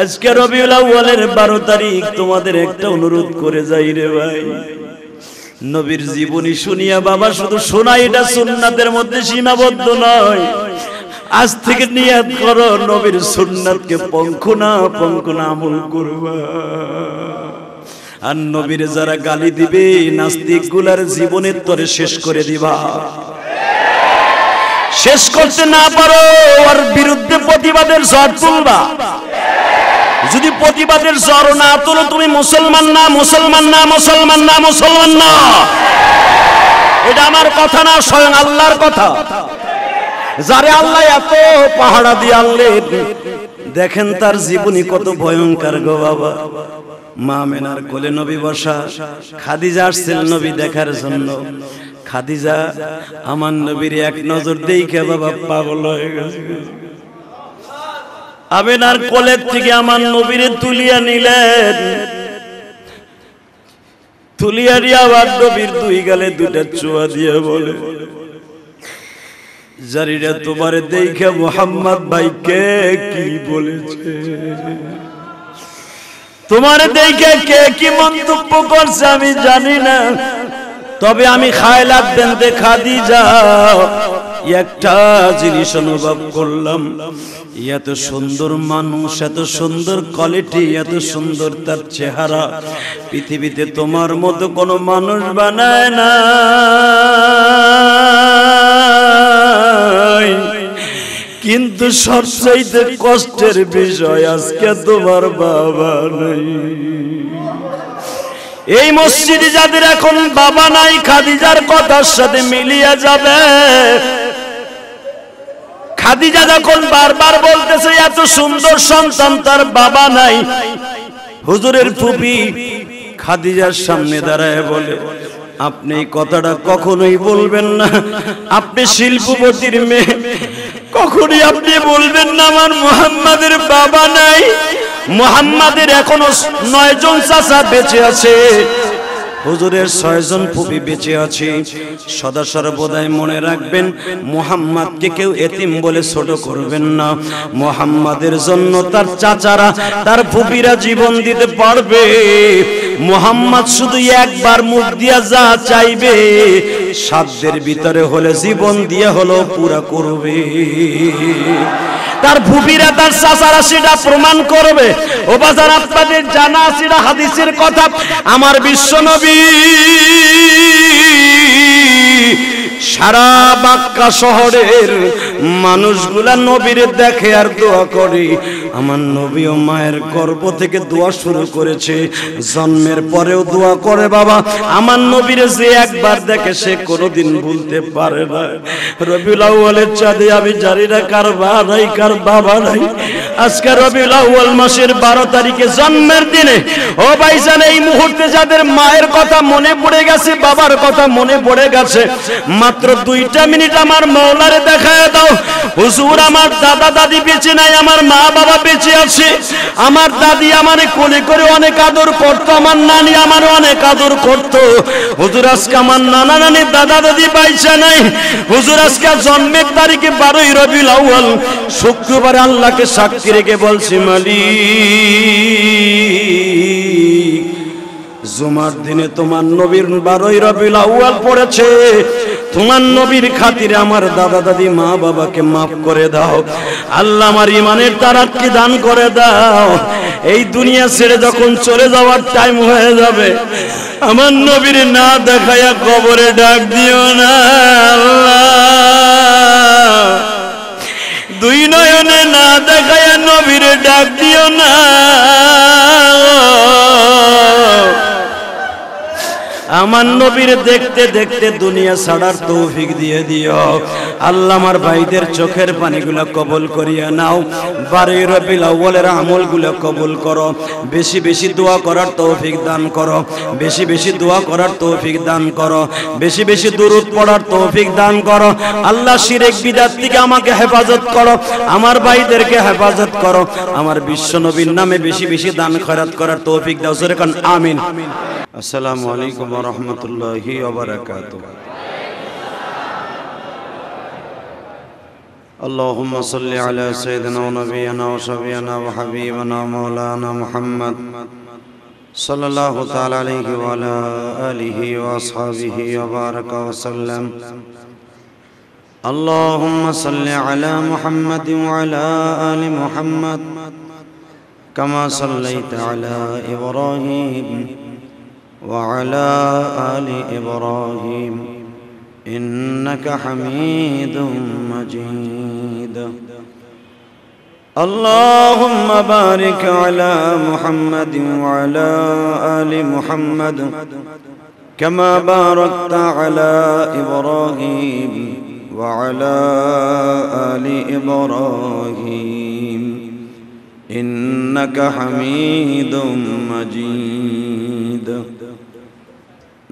आज के रबिउल आव्वालेर 12 तारीख तुम्हादेर एकटा अनुरोध करे जाई रे भाई। नबीर जीवनी शुनिया बाबा शुधु शोना एटा सुन्नतेर मध्ये सीमाबद्ध नय। आज थेके नियत करो नबीर सुन्नतके पंखुना पंखुना आमल करबा। आर नबीर जारा गाली दिबे नास्तिकगुलार जीवनेर तरे शेष करे दिबा। शेष करते ना पारो और बिरुद्धे प्रतिबादेर झड़ तुलबा। যদি প্রতিবাদের জোর না তোলো তুমি মুসলমান না মুসলমান না মুসলমান না মুসলমান না। এটা আমার কথা না, স্বয়ং আল্লাহর কথা। যারে আল্লাহ এত পাহারা দিয়ে আনলেন, দেখেন তার জীবনী কত ভয়ঙ্কর গো বাবা। মা মেনার কোলে নবী বসা, খাদিজা আসছেন নবী দেখার জন্য। খাদিজা আমার নবীর এক নজর দেখে বাবা পাগল হয়ে গেছে। আমেনার কোলের থেকে আমার নবীরে তুলিয়া নিলেন। তুলিয়া নিয়ে আবার নবীর দুই গালে দুটো চুমা দিয়ে বলে, জারিরা তোমারে দেখে মোহাম্মদ ভাইকে কি বলেছে, তোমারে দেখে কে কি মন্তব্য করছে আমি জানি না, তবে আমি খায়লাত বিনতে খাদিজা একটা জিনিস অনুভব করলাম, এত সুন্দর মানুষ, এত সুন্দর কোয়ালিটি, এত সুন্দর তার চেহারা, পৃথিবীতে তোমার মতো কোনো মানুষ বানায় না। কিন্তু সবচেয়ে কষ্টের বিষয় আজকে তোমার বাবা নেই। এই মসজিদে যাদের এখন বাবা নাই খাদিজার কথার সাথে মিলিয়ে যাবে। খাদিজা যখন বারবার বলতেছে এত সুন্দর সন্তান তার বাবা নাই, হুজুরের ফুপি খাদিজার সামনে দাঁড়ায় বলে, আপনি এই কথাটা কখনোই বলবেন না, আপনি শিল্পপতির মেয়ে, কখনোই আপনি বলবেন না আমার মুহাম্মাদের বাবা নাই। মুহাম্মাদের এখনো 9 জন চাচা বেঁচে আছে, হুজুরের 6 জন ফুপি বেঁচে আছে। সদা সর্বদাই মনে রাখবেন, মুহাম্মাদকে কেউ এতিম বলে ছোট করবেন না। মুহাম্মাদের জন্য তার চাচারা তার ফুপিরা জীবন দিতে পারবে। মুহাম্মাদ শুধু একবার মুখ দিয়া যা চাইবে, সাধ্যের ভিতরে হলে জীবন দিয়ে হলো পুরা করবে। তার ফুপিরা তার চাচারা সেটা প্রমাণ করবে। ও বাজার আপনাদের জানা সেটা হাদিসের কথা, আমার বিশ্বনবী সারা বাক্কা শহরের মানুষগুলা নবীর দেখে আর দোয়া করে। আমার নবী ও মায়ের গর্ভ থেকে দোয়া শুরু করেছে, জন্মের পরেও দোয়া করে বাবা। আমার নবীর যে একবার দেখে সে কোনোদিন ভুলতে পারে না। রবিউল আউয়ালের চাঁদে আমি জানি না কার বাবা নাই কার বাবা নাই। আজকে রবিউল আউয়াল মাসের 12 তারিখে জন্মের দিনে ও ভাইজান, এই মুহূর্তে যাদের মায়ের কথা মনে পড়ে গেছে, বাবার কথা মনে পড়ে গেছে, মাত্র 2টা মিনিট আমার মাওলারে দেখায় দাও। হুজুর আমার দাদা দাদি বেঁচে নাই, আমার মা বাবা বেঁচে আছে। আমার দাদি আমারে কোলে করে অনেক আদর করত, আমার নানি আমারে অনেক আদর করত। হুজুর আজকে আমার নানা নানি দাদা দাদি বেঁচে নাই। হুজুর আজকে জন্মের তারিখে 12 রবিউল আউয়াল শুক্রবার আল্লাহকে সাক্ষী রেখে বলছি, মালিক জুমার দিনে তোমার নবীর 12 রবিউল আউয়াল পড়েছে, তোমার নবীর খাতিরে আমার দাদা দাদি মা বাবাকে মাফ করে দাও। আল্লাহ আমার ইমানের তারাতকে দান করে দাও। এই দুনিয়া ছেড়ে যখন চলে যাওয়ার টাইম হয়ে যাবে, আমার নবীর না দেখায়া কবরে ডাক দিও না। আল্লাহ দুই নয়নে না দেখায়া নবীর ডাক দিও না। আমার নবীর দেখতে দেখতে দুনিয়া ছাড়ার তৌফিক দিয়ে দিও আল্লাহ। আমার ভাইদের চোখের পানিগুলো কবুল করিয়া নাও, 12 রবিউল আউয়ালের আমলগুলো কবুল করো। বেশি বেশি দোয়া করার তৌফিক দান করো, বেশি বেশি দোয়া করার তৌফিক দান করো, বেশি বেশি দুরূদ পড়ার তৌফিক দান করো। আল্লাহ শিরক বিদআত থেকে আমাকে হেফাজত করো, আমার ভাইদেরকে হেফাজত করো। আমার বিশ্ব নবীর নামে বেশি বেশি দান খয়রাত করার তৌফিক দাও। জোরে কোন আমিন। আসসালামু আলাইকুম ওয়া রাহমাতুল্লাহি ওয়া বারাকাতুহু। अल्लाहुम्मा सल्लि अला सय्यिदिना व नबीना व शफीना व हबीबना मौलाना मुहम्मद सल्लल्लाहु तआला अलैहि व अला आलिहि व अस्हाबिहि व बारक व सल्लम। अल्लाहुम्मा सल्लि अला मुहम्मद व अला आलि मुहम्मद कमा सल्लैत अला इब्राहीम व अला आलि इब्राहीम इन्नका हमीदुम मजीद। अल्लाहुम्मा बारिक अला मुहम्मद व अला आलि मुहम्मद कमा बारकत अला इब्राहीम व अला आलि इब्राहीम इन्नका हमीदुम मजीद।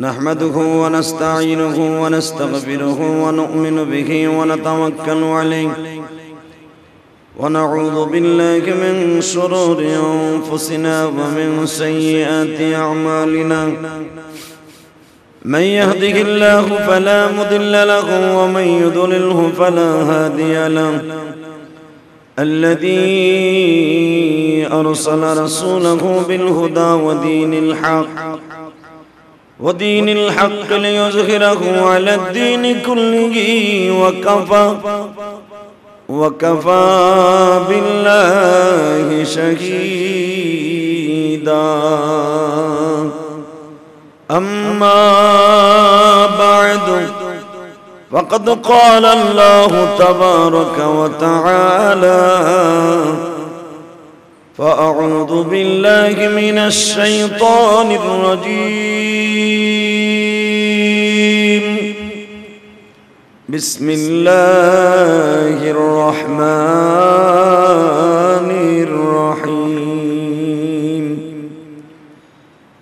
नहमदुहु व नस्तईनुहु व नस्तगफिरुहु व नु'मिनु बिहि व नतवक्कलु अलैहि व नऊज़ु बिल्लाहि मिन शुरूरि अंफुसिना व मिन सय्यिआति अअमालिना। मन यहदिहिल्लाहु फला मुदिल्ल लहु व मन युद्लिल्हु फला हादिय लहु। अल्लज़ी अरसला रसूलहु बिल्हुदा व दीनिल हक़्क़ ودين الحق ليظهره على الدين كله وكفى بالله شهيدا। أما بعد فقد قال الله تبارك وتعالى: فأعوذ بالله من الشيطان الرجيم، بسم الله الرحمن الرحيم،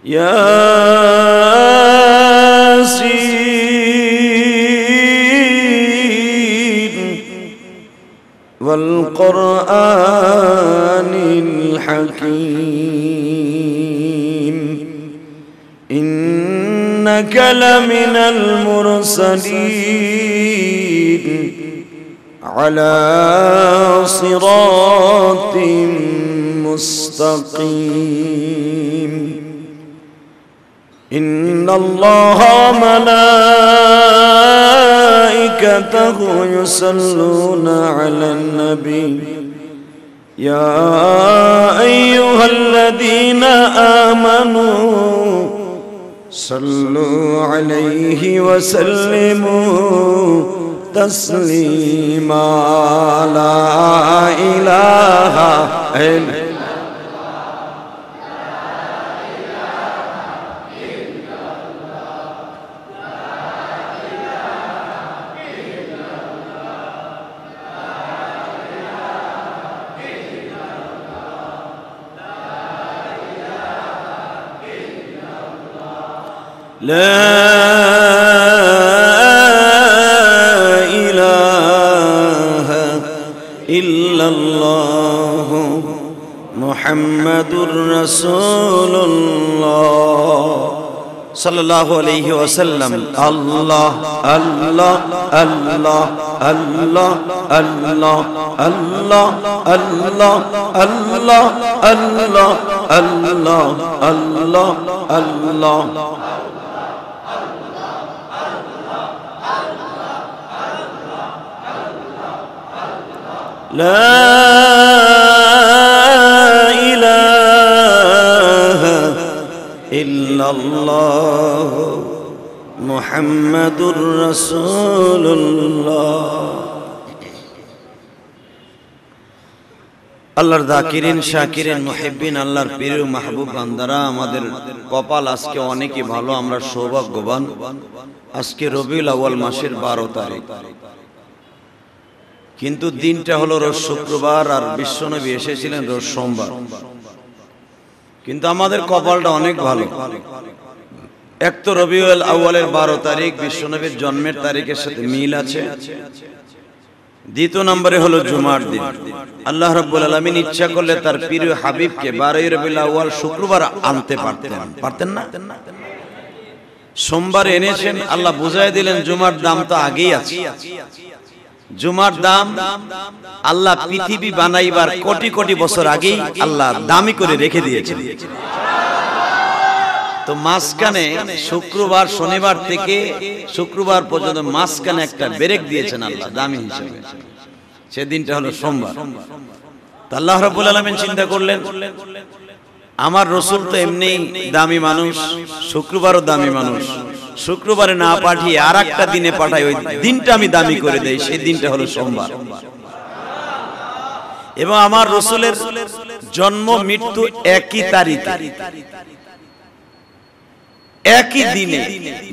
ياسين والقرآن الحكيم إنك لمن المرسلين على صراط مستقيم إن الله وملائكته يصلون على النبي يا أيها الذين آمنوا صلوا عليه وسلموا تسليما. لا إله إلا الله لا إله إلا الله محمد رسول الله صلى الله عليه وسلم। الله الله الله الله الله الله الله الله الله الله الله الله لا إله إلا الله محمد رسول الله। আল্লাহর যাকিরিন শাকিরিন মুহিব্বিন আল্লাহর প্রিয় মাহবুব বান্দারা, আমাদের কপাল আজকে অনেকই ভালো, আমরা সৌভাগ্যবান। আজকে রবিউল আউয়াল মাসের ১২ তারিখ, কিন্তু দিনটা হলো রোজ শুক্রবার, আর বিশ্বনবী এসেছিলেন রোজ সোমবার। কিন্তু আমাদের কপালটা অনেক ভালো, এক তো রবিউল আউয়ালের ১২ তারিখ বিশ্বনবীর জন্মের তারিখের সাথে মিল আছে, দ্বিতীয় নম্বরে হলো জুমার দিন। আল্লাহ রাব্বুল আলামিন ইচ্ছা করলে তার প্রিয় হাবিবকে ১২ রবিউল আউয়াল শুক্রবার আনতে পারতেন না, সোমবার এনেছেন। আল্লাহ বুঝায় দিলেন জুমার দাম তো আগেই আছে, जुमार दाम अल्लाह पृथ्वी बनाइबार कोटी कोटी बछर आगे अल्लाह दामी करे रेखे दिएछेन। तो मासखाने शुक्रवार शनिवार थेके शुक्रवार पर्यन्त मासखाने एकटा ब्रेक दिएछेन अल्लाह दामी हिसेबे, सेई दिनटा हलो सोमवार। तो अल्लाह रब्बुल आलामीन चिंता करलेन आमार रसूल तो एमनिई दामी मानुष, शुक्रवारो दामी मानुष, शुक्रवारे ना पाठिए आर एकटा दिने पाठाई, ओई दिनटा आमी दामी करे देई, सेई दिनटा हलो सोमवार। एबं आमार रसूलेर जन्म मृत्यु एकई तारिखे एकई दिने,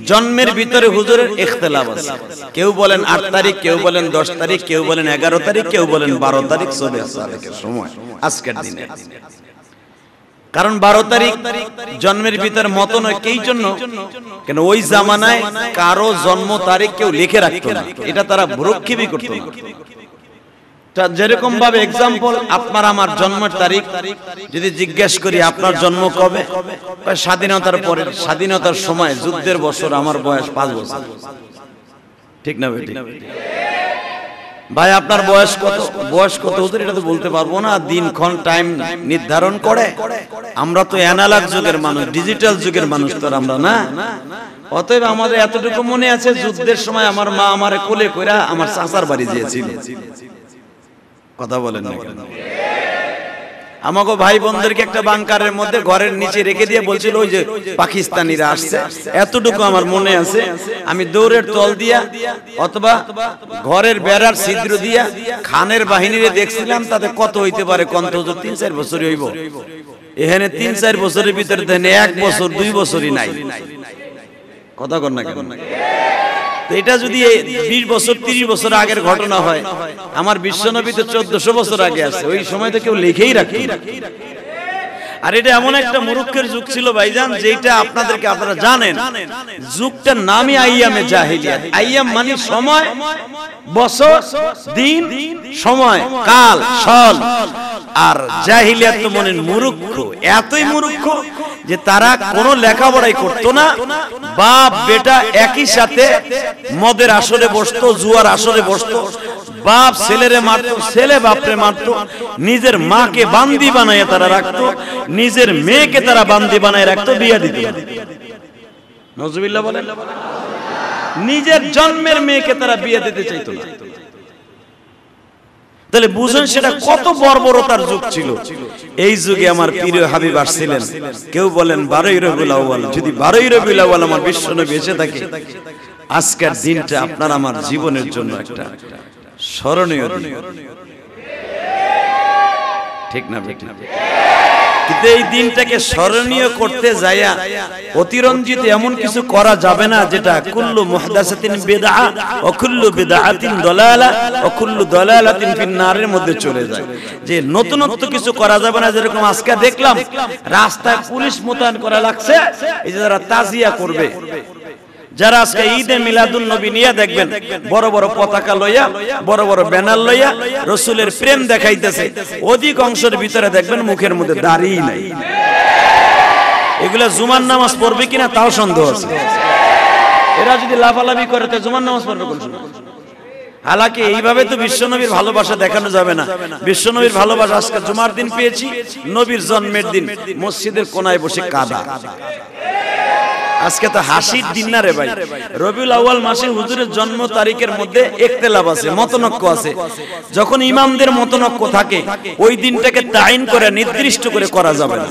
जन्मेर भितरे हुजुरेर इख्तिलाफ आछे, केउ बोलेन 8 तारिख, केउ बोलेन 10 तारिख, केउ बोलेन 11 तारिख, केउ बोलेन 12 तारिख, 14 तारिखेर समय आजकेर दिने। कारण 12 तारीख जन्मेर भीतर मतन कई जन्य क्यों ओई जामानाय कारो जन्म तारीख क्यों लिखे रखतो ना, एटा तारा भुरुक्षेपी करतो ना। ता जेरकम भावे एग्जाम्पल आपनार आमार जन्मेर तारीख यदि जिज्ञेस करी आपनार जन्म कबे, स्वाधीनतार परे, स्वाधीनतार समय युद्धेर बछर आमार बयस 5 बछर, ठीक ना बेटी? भाई आपनार बयस कत, बयस कत हुजुर एटा तो बोलते पारबो ना, दिन क्षण टाइम निर्धारण करे। आमरा तो एनालग जुगेर मानुष, डिजिटल जुगेर मानुष तो आमरा ना। अतएव आमादेर एतटुकु मने आछे युद्धेर समय आमार मा आमारे कोले कइरा आमार चाचार बाड़ी गিয়েছিল, কথা বলেন না কেন? আমাগো ভাই বোনদেরকে একটা বাংকারের মধ্যে ঘরের নিচে রেখে দিয়ে বলছিল ওই যে পাকিস্তানিরা আসছে, এতটুকু আমার মনে আছে আমি দৌড়ের তল দিয়া অথবা ঘরের বেড়ার ছিদ্র দিয়া খানের বাহিনীরে দেখছিলাম, তাতে কত হইতে পারে কন্ট্রোজর 3-4 বছরই হইব, এখানে 3-4 বছরের ভিতরে দেন 1 বছর 2 বছরই নাই, কথা কর না কেন? এটা যদি 20 বছর 30 বছর আগের ঘটনা হয়, আমার বিশ্বনবী তো 1400 বছর আগে আছে, ওই সময় তো কেউ লিখেই রাখে। আর এটা এমন একটা মুরুক্কের যুগ ছিল ভাইজান, যেটা আপনাদেরকে আপনারা জানেন, যুগটার নামই আইয়ামে জাহেলিয়াত। আইয়াম মানে সময়, বছর, দিন, সময়, কাল, সাল। আর জাহেলিয়াত তো মনে মুরুক্ক, এতই মুরুক্ক যে তারা কোনো লেখাপড়াই করত না। বাপ বেটা একই সাথে মদের আসরে বসতো, জুয়ার আসরে বসতো, বাপ ছেলেরে মারতো, ছেলে বাপরে মারতো, নিজের মাকে বান্দি বানায় তারা রাখতো, নিজের মেয়েকে তারা বান্দি বানায় রাখতো, বিয়ে দিত। নজুবিল্লাহ বলেন, নিজের জন্মের মেয়েকে তারা বিয়ে দিতে চাইতো না। তাহলে বুঝেন সেটা কত বর্বরতার যুগ ছিল। এই যুগে আমার প্রিয় হাবিব আসছিলেন, কেউ বলেন 12 রবিউল আউয়াল। যদি 12 রবিউল আউয়াল আমার বিশ্বনবী এসে থাকে, আজকের দিনটা আপনার আমার জীবনের জন্য একটা স্মরণীয় দিন, ঠিক না বেটি? কিন্তু এই দিনটাকে স্মরণীয় করতে যায়া অতিরঞ্জিত এমন কিছু করা যাবে না, যেটা কুল্লু মুহদাসাতিন বিদআ ওয়া কুল্লু বিদআতিন দালালা ওয়া কুল্লু দালালাতিন ফিন নারের মধ্যে চলে যায়। যে নতুনত্ব কিছু করা যাবে না, যেরকম আজকে দেখলাম রাস্তায় পুলিশ মোতায়েন করা লাগছে, এই যে যারা তাজিয়া করবে, যারা আজকে ঈদে মিলাদুন নবী নিয়া দেখবেন বড় বড় পতাকা লইয়া, বড় বড় ব্যানার লইয়া রাসূলের প্রেম দেখাইতেছে, অধিকাংশের ভিতরে দেখবেন মুখের মধ্যে দাড়ি নাই। এগুলা জুমার নামাজ পড়বে কিনা তাও সন্দেহ আছে। এরা যদি লাফালাফি করে তো জুমার নামাজ পড়বে কোন সময়? হালাকি এইভাবে তো বিশ্বনবীর ভালোবাসা দেখানো যাবে না। বিশ্বনবীর ভালোবাসা আজকে জুমার দিন পেয়েছি, নবীর জন্মের দিন মসজিদের কোনায় বসে কাঁদা। আজকে তো হাসির দিন না রে ভাই, রবিউল আউয়াল মাসে হুজুরের জন্ম তারিখের মধ্যে ইখতিলাফ আছে, মতনক্য আছে। যখন ইমামদের মতনক্য থাকে ওই দিনটাকে তায়িন করে নির্দিষ্ট করে করা যাবে না।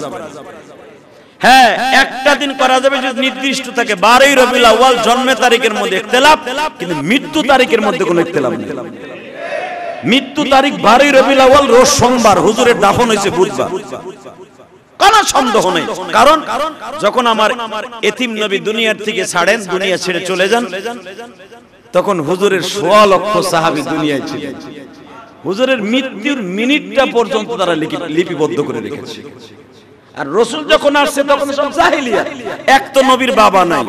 হ্যাঁ, একটা দিন করা যাবে যদি নির্দিষ্ট থাকে, 12 রবিউল আউয়াল জন্ম তারিখের মধ্যে ইখতিলাফ, কিন্তু মৃত্যু তারিখের মধ্যে কোনো ইখতিলাফ নেই। মৃত্যু তারিখ 12 রবিউল আউয়াল রোজ সোমবার, হুজুরের দাফন হয়েছে বুধবার, কোনো সন্দেহ নেই। কারণ যখন আমার এতিম নবী দুনিয়ার থেকে ছাড়েন, দুনিয়া ছেড়ে চলে যান, তখন হুজুরের 1.5 লক্ষ সাহাবী দুনিয়ায় ছিলেন। হুজুরের মৃত্যুর মিনিটটা পর্যন্ত তারা লিপিবদ্ধ করে রেখেছে। আর রাসূল যখন আসছে তখন সব জাহেলিয়া, এক তো নবীর বাবা নাই,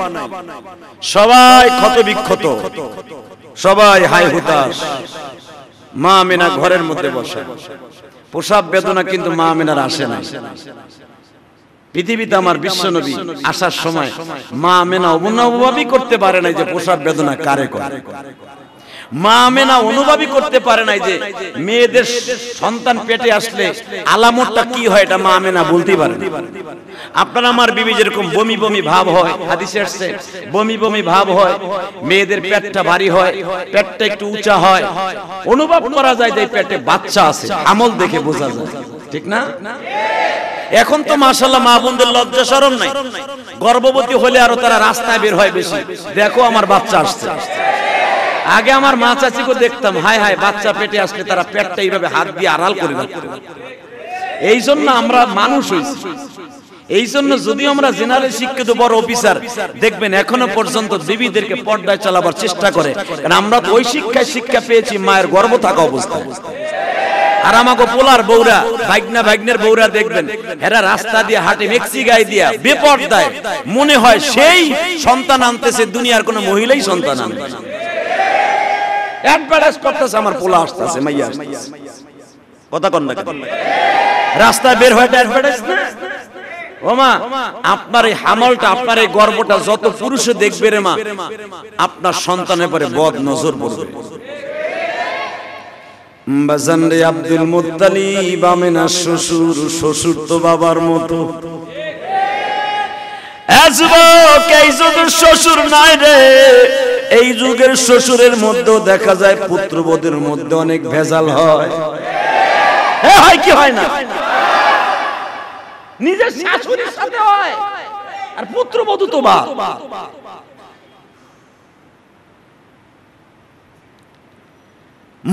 সবাই ক্ষতবিক্ষত, সবাই হাই হুতাশ। মা আমিনা ঘরের মধ্যে বসে, প্রসব বেদনা কিন্তু মা আমিনার আসে না। পৃথিবীতে আমার বিশ্বনবী আসার সময় মা আমিনা অনুভবই করতে পারে না যে প্রসব বেদনা কারে করে। মা আমেনা অনুভবই করতে পারে নাই যে মেয়েদের সন্তান পেটে আসলে আলামতটা কি হয় এটা মা আমেনা বলতে পারে না। আপনারা আমার বিবি যেরকম বমি বমি ভাব হয়, হাদিসে আসছে বমি বমি ভাব হয়, মেয়েদের পেটটা ভারী হয়, পেটটা একটু উঁচা হয়, অনুভব করা যায় যে পেটে বাচ্চা আছে, আমল দেখে বোঝা যায়, ঠিক না? এখন তো মাশাআল্লাহ মা বোনদের লজ্জা শরম নাই, গর্ভবতী হলে আরো তারা রাস্তায় বের হয় বেশি, দেখো আমার বাচ্চা আসছে। আগে আমার মা চাচিকে দেখতাম হায় হায় বাচ্চা পেটে আসলে তারা পেটটা এইভাবে হাত দিয়ে আড়াল করে রাখতো। এই জন্য আমরা মানুষ হইছি, এই জন্য যদি আমরা জেনারেল শিক্ষিত বড় অফিসার দেখবেন এখনো পর্যন্ত বিবিদেরকে পর্দায় চালাবার চেষ্টা করে, কারণ আমরা তো ওই শিক্ষায় শিক্ষা পেয়েছি মায়ের গর্ভ থাকা অবস্থায়। আর আমাকে পোলার বউরা ভাগনা ভাগনের বউরা দেখবেন এরা রাস্তা দিয়ে হাঁটে মেক্সি গায়ে দিয়া বেপরদায়, মনে হয় সেই সন্তান আনতেছে, দুনিয়ার কোনো মহিলাই সন্তান আনতে না, অ্যাডভার্টাইজ করতেছে আমার পোলা আসতেছে মাইয়া আসতেছে, কথা কন না রাস্তায় বের হয় অ্যাডভার্টাইজ না। ওমা আপনার এই হামলটা আপনার এই গর্বটা যত পুরুষে দেখবে রে মা আপনার সন্তানের পরে বদ নজর পড়বে। বাজান রে আব্দুল মুত্তালিব আমেনা শ্বশুর, শ্বশুর তো বাবার মতো। এই যুগের শ্বশুর নাই রে, এই যুগের শ্বশুরের মধ্যে দেখা যায় পুত্রবধূর মধ্যে অনেক ভেজাল হয়, হয় কি হয় না? নিজের শাশুড়ির সাথে হয় আর পুত্রবধূ তো বাপ।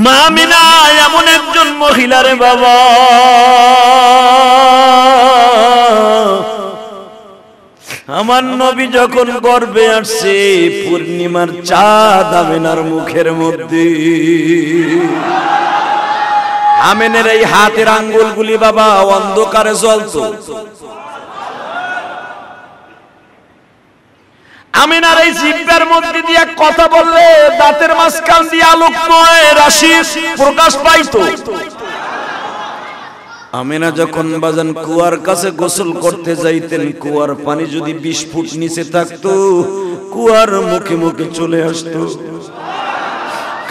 মা আমিনা এমন একজন মহিলা রে বাবা, আমার নবী যখন গর্ভে আসছে পূর্ণিমার চাঁদ আমিনার মুখের মধ্যে, আমিনার এই হাতের আঙ্গুলগুলি বাবা অন্ধকারে জ্বলতো, আমিনার এই জিহ্বার মধ্যে দিয়ে কথা বললে দাঁতের মাঝখান দিয়ে আলোকময় রাশি প্রকাশ পাইতো। আমিনা যখন বাজান কুয়ার কাছে গোসল করতে যাইতেন, কুয়ার পানি যদি 20 ফুট নিচে থাকতো কুয়ার মুখে মুখে চলে আসতো।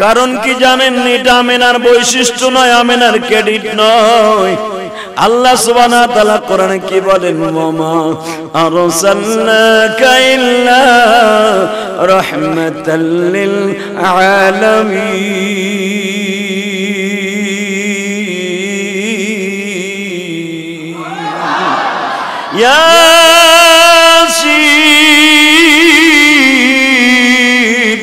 কারণ কি জানেন? এটা আমিনার বৈশিষ্ট্য নয়, আমিনার ক্রেডিট নয়। আল্লাহ সুবহানাহু ওয়া তাআলা কোরআনে কি বলেন? ওয়ামা আরসালনাকা ইল্লা রাহমাতাল লিল আলামিন। ইয়াসিন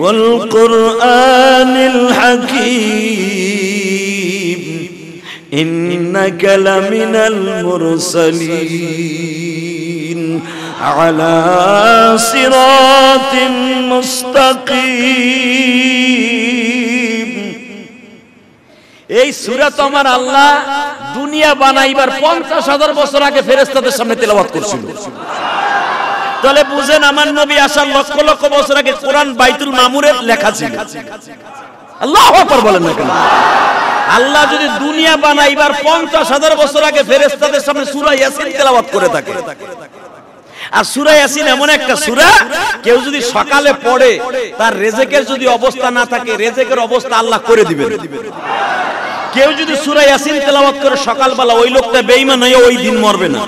ওয়াল কুরআনিল হাকীম ইন্নাকা লামিনাল মুরসালিন আলা সিরাতিন মুস্তাকিম। এই সূরা তো আমার আল্লাহ দুনিয়া বানাইবার 50,000 বছর আগে ফেরেশতাদের সামনে তেলাওয়াত করছিল। তাহলে বুঝেন আমার নবী আসার লক্ষ লক্ষ বছর আগে কোরআন বাইতুল মামুরে লেখা ছিল। আল্লাহু আকবার বলেন না কেন? আল্লাহ যদি দুনিয়া বানাইবার 50,000 বছর আগে ফেরেশতাদের সামনে সূরা ইয়াসিন তেলাওয়াত করে থাকে। আর সূরা ইয়াসিন এমন একটা সূরা, কেউ যদি সকালে পড়ে তার রিজিকের যদি অবস্থা না থাকে রিজিকের অবস্থা আল্লাহ করে দিবেন। কেউ যদি সূরা ইয়াসিন তেলাওয়াত করে সকালবেলা ওই লোকটা বেঈমান হয়ে ওই দিন মরবে না।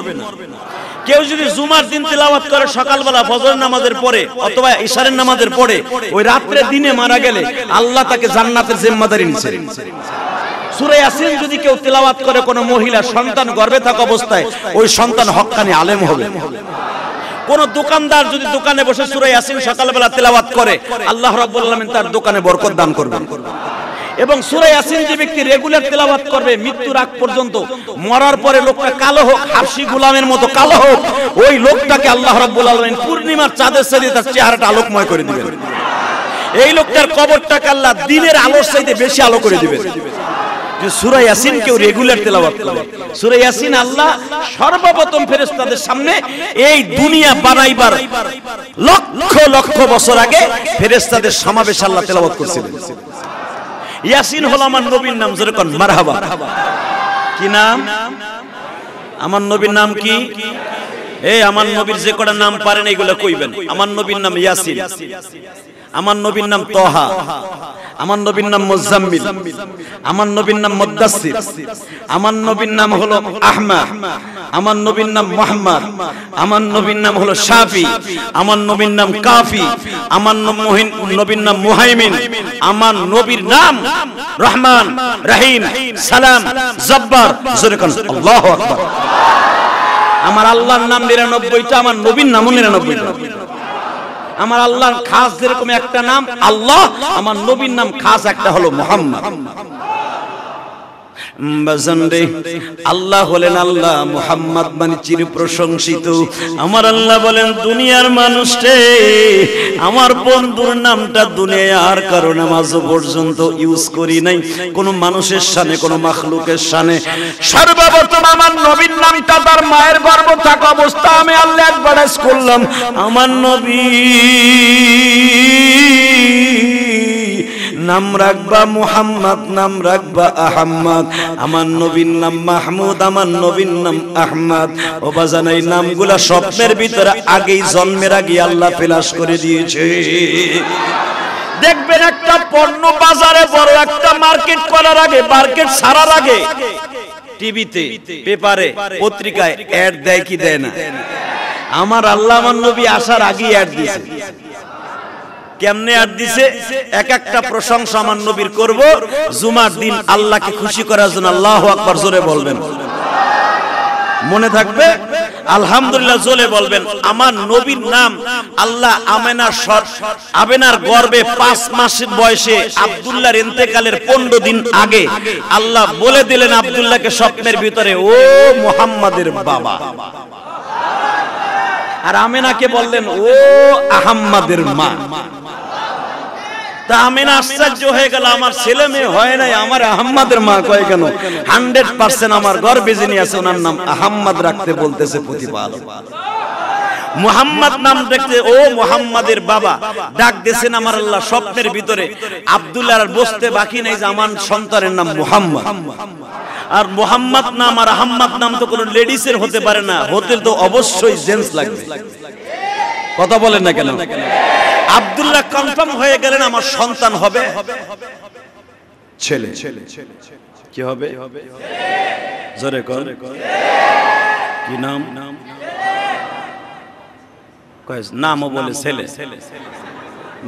কেউ যদি জুমার দিন তেলাওয়াত করে সকালবেলা ফজর নামাজের পরে অথবা ইশারের নামাজের পরে ওই রাত্রে দিনে মারা গেলে আল্লাহ তাকে জান্নাতের জিম্মাদারি নিছেন। সূরা ইয়াসিন যদি কেউ তেলাওয়াত করে কোন মহিলা সন্তান গর্ভে থাকা অবস্থায় ওই সন্তান হক্কানি আলেম হবে। কোন দোকানদার যদি দোকানে বসে সূরা ইয়াসিন সকালবেলা তেলাওয়াত করে আল্লাহ রাব্বুল আলামিন তার দোকানে বরকত দান করবেন। এবং সূরা ইয়াসিন যে ব্যক্তি রেগুলার তেলাওয়াত করবে মৃত্যুর আগ পর্যন্ত, মরার পরে লোকটা কালো হোক হাবশি গোলামের মতো কালো হোক, ওই লোকটাকে আল্লাহ রাব্বুল আলামিন পূর্ণিমার চাঁদের সাথে তার চেহারাটা আলোকময় করে দিবেন। এই লোকটার কবরটাকে আল্লাহ দিনের আলোর চাইতে বেশি আলো করে দিবেন। সূরা ইয়াসিন কেউ রেগুলার তেলাওয়াত করে, সূরা ইয়াসিন আল্লাহ সর্বপ্রথম ফেরেশতাদের সামনে এই দুনিয়া বানাইবার লক্ষ লক্ষ বছর আগে ফেরেশতাদের সমাবেশ আল্লাহ তেলাওয়াত করেছিলেন। ইয়াসিন হলো আমার নবীর নাম, যেরকম মারহাবা। কি নাম? আমার নবীর নাম কি? আমার নবীর যে কটা নাম পারেন এগুলো কইবেন। আমার নবীর নাম ইয়াসিন, আমার নবীর নাম তোহা, আমার নবীর নাম মুজাম্মিল, আমার নবীর নাম মুদাসসির, আমার নবীর নাম হলো আহমদ, আমার নবীর নাম মুহাম্মদ, আমার নবীর নাম হলো শাফি, আমার নবীর নাম কাফি, আমার নবীর নাম মুহাইমিন, আমার নবীর নাম রহমান, রহিম, সালাম, জব্বার। জোরে বলেন আল্লাহু আকবার। আমার আল্লাহর নাম ৯৯টা, আমার নবীর নামও ৯৯টা। আমার আল্লাহর খাস যেরকম একটা নাম আল্লাহ, আমার নবীর নাম খাস একটা হলো মুহাম্মদ। আল্লাহ হলেন আল্লাহ, মুহাম্মদ মানে চির প্রশংসিত। আমার আল্লাহ বলেন, দুনিয়ার মানুষ রে, আমার বন্ধুর নামটা দুনিয়ার কারণ আজও পর্যন্ত ইউজ করি নাই, কোন মানুষের সামনে, কোন মাখলুকের সামনে। সর্বপ্রথম আমার নবীর নামটা তার মায়ের গর্ভে থাকা অবস্থা আমি আল্লাহ একবার করলাম, আমার নবী নাম রাখবা মুহাম্মদ, নাম রাখবা আহমদ। আমার নবীর নাম মাহমুদ, আমার নবীর নাম আহমদ। ও বাজান, এই নামগুলা স্বপ্নের ভিতরে আগেই, জন্মের আগে আল্লাহ ফ্ল্যাশ করে দিয়েছে। দেখবেন একটা পণ্য বাজারে, বড় একটা মার্কেট করার আগে, মার্কেট ছাড়ার আগে টিভিতে, পেপারে, পত্রিকায় অ্যাড দেয় কি দেয় না? আমার আল্লাহ আমার নবী আসার আগে অ্যাড দিয়েছে। কেমনে আর দিছে? এক একটা প্রশংসা আমার নবীর করব জুমার দিন আল্লাহকে খুশি করার জন্য। আল্লাহু আকবার জোরে বলবেন, মনে থাকবে। আলহামদুলিল্লাহ জোরে বলবেন। আমার নবীর নাম আল্লাহ আমেনার গর্ভে 5 মাসের বয়সে আব্দুল্লাহর ইন্তেকালের 15 দিন আগে আল্লাহ বলে দিলেন আব্দুল্লাহকে স্বপ্নের ভিতরে, ও মুহাম্মাদের বাবা। আর আমেনাকে বললেন, ও আহম্মাদের মা। তা আমেনা আশ্চর্য হয়ে গেল, আমার ছেলে মেয়ে হয় নাই, আমার আহম্মাদের মা কয় কেন? 100% আমার গর্ভে যিনি আছে ওনার নাম আহম্মদ রাখতে বলতেছে প্রতিপালক। মুহাম্মদ নাম দেখতে ও মুহাম্মাদের বাবা ডাক দিয়েছেন আমার আল্লাহ স্বপ্নের ভিতরে। আব্দুল্লাহর বসতে বাকি নাই যে আমার সন্তানের নাম মুহাম্মদ। আর মুহাম্মদ নাম আর আহম্মদ নাম তো কোনো লেডিসের হতে পারে না, হতে তো অবশ্যই জেন্টস লাগবে। কথা বলেন না কেন? আব্দুল্লাহ কনফার্ম হয়ে গেলেন আমার সন্তান হবে ছেলে। কি হবে? জোরে কর। কি নাম? নামও বলে ছেলে,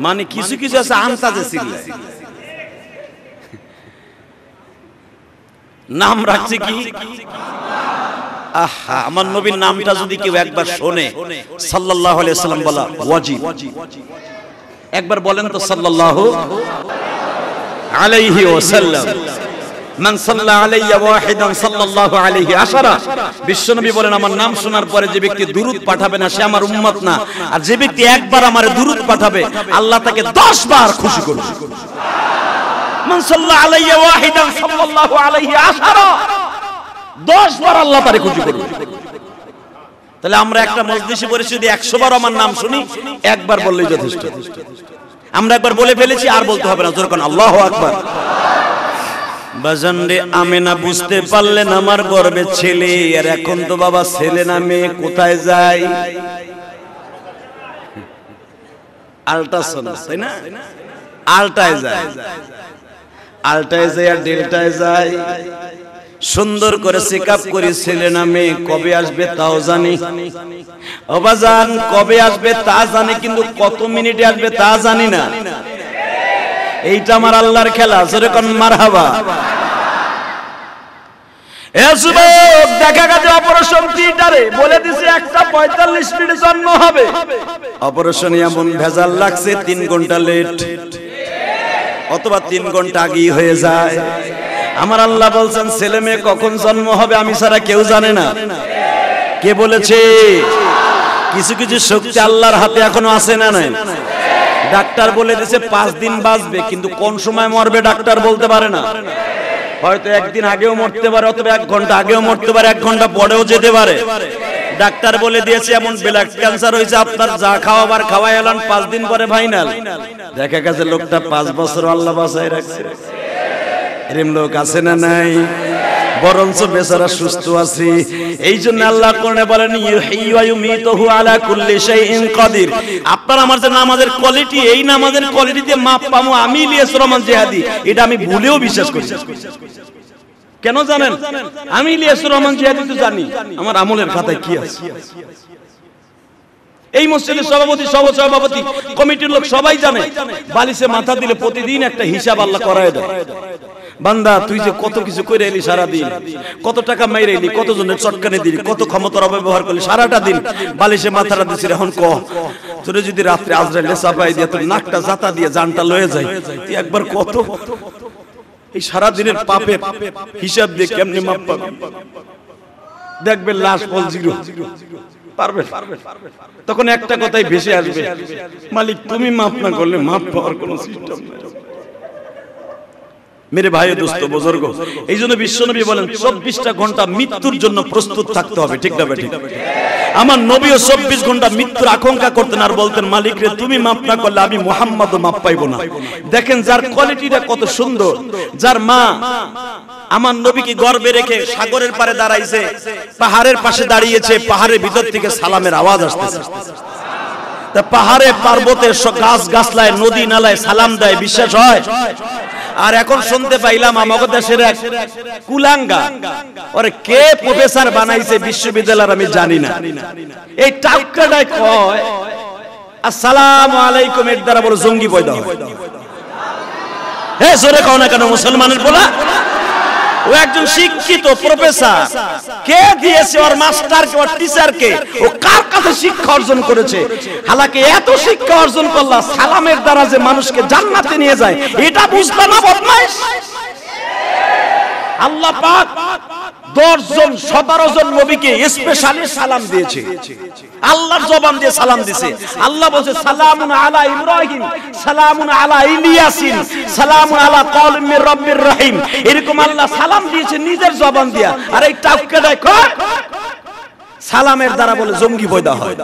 মানে কিছু কিছু আছে আন্তাজে ছেলে। নাম রাখছে কি? আহা, আমার নবীর নামটা যদি কেউ একবার শোনে, সাল্লাল্লাহু আলাইহি ওয়াসাল্লাম বলা ওয়াজিব। একবার বলেন তো, সাল্লাল্লাহু আলাইহি ওয়াসাল্লাম। মান সাল্লা আলাইয়া ওয়াহিদান সাল্লাল্লাহু আলাইহি আশারা। বিশ্বনবী বলেন, আমার নাম শোনার পরে যে ব্যক্তি দুরূদ পাঠাবে না সে আমার উম্মত না, আর যে ব্যক্তি একবার আমারে দুরূদ পাঠাবে আল্লাহ তাকে 10 বার খুশি করবে। মান সাল্লা আলাইয়া ওয়াহিদান সাল্লাল্লাহু আলাইহি আশারা, 10 বার আল্লাহ তারে খুশি করবে। তাহলে আমরা একটা মজলিসে বসে যদি 100 বার আমার নাম শুনি, একবার বললেই যথেষ্ট। আমরা একবার বলে ফেলেছি, আর বলতে হবে না। জোরে বলেন আল্লাহু আকবার। বাজানরে আমেনা বুঝতে পারলেন আমার গর্ভে ছেলে। আর এখন তো বাবা ছেলে না মেয়ে কোথায় যায়? আল্ট্রাসাউন্ড, তাই না? আল্টায় যায়, আল্টায় যায়, আর ডেল্টায় যায়। সুন্দর করে চেকআপ করে ছেলে না মেয়ে, কবে আসবে তাও জানি। অবাজান কবে আসবে তা জানি, কিন্তু কত মিনিটে আসবে তা জানি না। এইটা আমার আল্লাহর খেলা। জোরে কোন মারহাবা। দেখা গেছে অপারেশন থিয়েটারে বলে দিছে 1:45 জন্ম হবে। অপারেশন এমন ভেজাল লাগছে 3 ঘন্টা লেট, অথবা 3 ঘন্টা আগেই হয়ে যায়। আমার আল্লাহ বলছেন ছেলে মেয়ে কখন জন্ম হবে আমি ছাড়া কেউ জানে না। কে বলেছে? কিছু কিছু শক্তি আল্লাহর হাতে এখনো আছে না নাই। ডাক্তার বলে দিছে 5 দিন বাঁচবে, কিন্তু কোন সময় মরবে ডাক্তার বলতে পারে না। হয়তো একদিন আগেও মরতে পারে, অথবা 1 ঘন্টা আগেও মরতে পারে, 1 ঘন্টা পরেও যেতে পারে। ডাক্তার বলে দিয়েছে এমন ব্লাড ক্যান্সার হয়েছে আপনার, যা খাওয়াবার খাওয়াই এলান, 5 দিন পরে ফাইনাল। দেখা গেছে লোকটা 5 বছর আল্লাহ বাঁচায় রাখছে। এরম লোক আছে না নাই? বরঞ্চ বেচারা সুস্থ আছে। এইজন্য আল্লাহ কোরআনে বলেন ইউহয়ী ওয়া ইউমীতুহু আলা কুল্লি শাইইন কাদির। আপনারা আমার যে নামাজের কোয়ালিটি, এই নামাজের কোয়ালিটিতে মাপ পাবো আমি ইলিয়াসুর রহমান জিহাদি, এটা আমি ভুলেও বিশ্বাস করি না। কেন জানেন? আমি ইলিয়াসুর রহমান জিহাদি তো জানি আমার আমলের খাতায় কি আছে। এই মসজিদের সভাপতি, সভাপতি কমিটির লোক সবাই জানে, বালিশে মাথা দিলে প্রতিদিন একটা হিসাব আল্লাহ করায় দেয়। বান্দা তুই যে কত কিছু করে এলি সারা দিন, কত টাকা মাইরে এলি, কত জনের চটকানি দিলি, কত ক্ষমতার অপব্যবহার করলি সারাটা দিন, বালিশে মাথাটা দিছিস। এখন ক তোরে যদি রাতে আজরাইলে চাপাই দিয়ে তোর নাকটা জাতা দিয়ে জানটা লয়ে যায়, তুই একবার কত এই সারা দিনের পাপের হিসাব দিয়ে কেমনে মাপ পাবে? দেখবে লাশ ফল জিরো। তখন একটা কথাই ভেসে আসবে, মালিক তুমি মাপ না করলে মাপ পাওয়ার কোন সিস্টেম নাই। মেরে ভাই দোস্ত বুজুর্গ, এই জন্য বিশ্বনবী বলেন 24টা ঘন্টা মৃত্যুর জন্য প্রস্তুত থাকতে হবে, ঠিক না ঠিক? আমার নবীও 24 ঘন্টা মৃত্যুর আকাঙ্ক্ষা করতেন আর বলতেন মালিক রে তুমি মাপ না করলে আমি মুহাম্মাদও মাপ পাইবো না। দেখেন যার কোয়ালিটিটা কত সুন্দর, যার মা আমার নবীকে গর্বে রেখে সাগরের পারে দাঁড়াইছে, পাহাড়ের পাশে দাঁড়িয়েছে, পাহাড়ের ভিতর থেকে সালামের আওয়াজ আসতেছে। তা পাহাড়ে পর্বতে গাছ গাছলায় নদী নালায় সালাম দেয়, বিশ্বাস হয়? আর এখন শুনতে পাইলাম আমাদের দেশের এক কুলাঙ্গা, ওরে কে প্রফেসর বানাইছে বিশ্ববিদ্যালয়ের আমি জানি না, এই টাকাটাই কয় আসসালামু আলাইকুম, এর দ্বারা বড় জঙ্গি পয়দা হয়। হে জোরে কও না কেন মুসলমানের বলা, ও একজন শিক্ষিত প্রফেসর, কে দিয়েছে ওর মাস্টারকে ওর টিচারকে, ও কার কাছে শিক্ষা অর্জন করেছে? হালাকে এত শিক্ষা অর্জন করলা, সালামের দ্বারা যে মানুষকে জান্নাতে নিয়ে যায় এটা বুঝলা না বদমাইশ? আল্লাহ পাক 10 জন 17 জন নবীকে স্পেশালি সালাম দিয়েছে, আল্লাহর জবান দিয়ে সালাম দিয়েছে। আল্লাহ বলছে সালামুন আলা ইব্রাহিম, সালামুন আলা ইলিয়াসিন, সালামুন আলা কওলিম মির রব্বির রহিম। এরকম আল্লাহ সালাম দিয়েছে নিজের জবান দিয়া। আর এই টাউকে দেখো সালামের দ্বারা বলে জঙ্গি পয়দা হয়।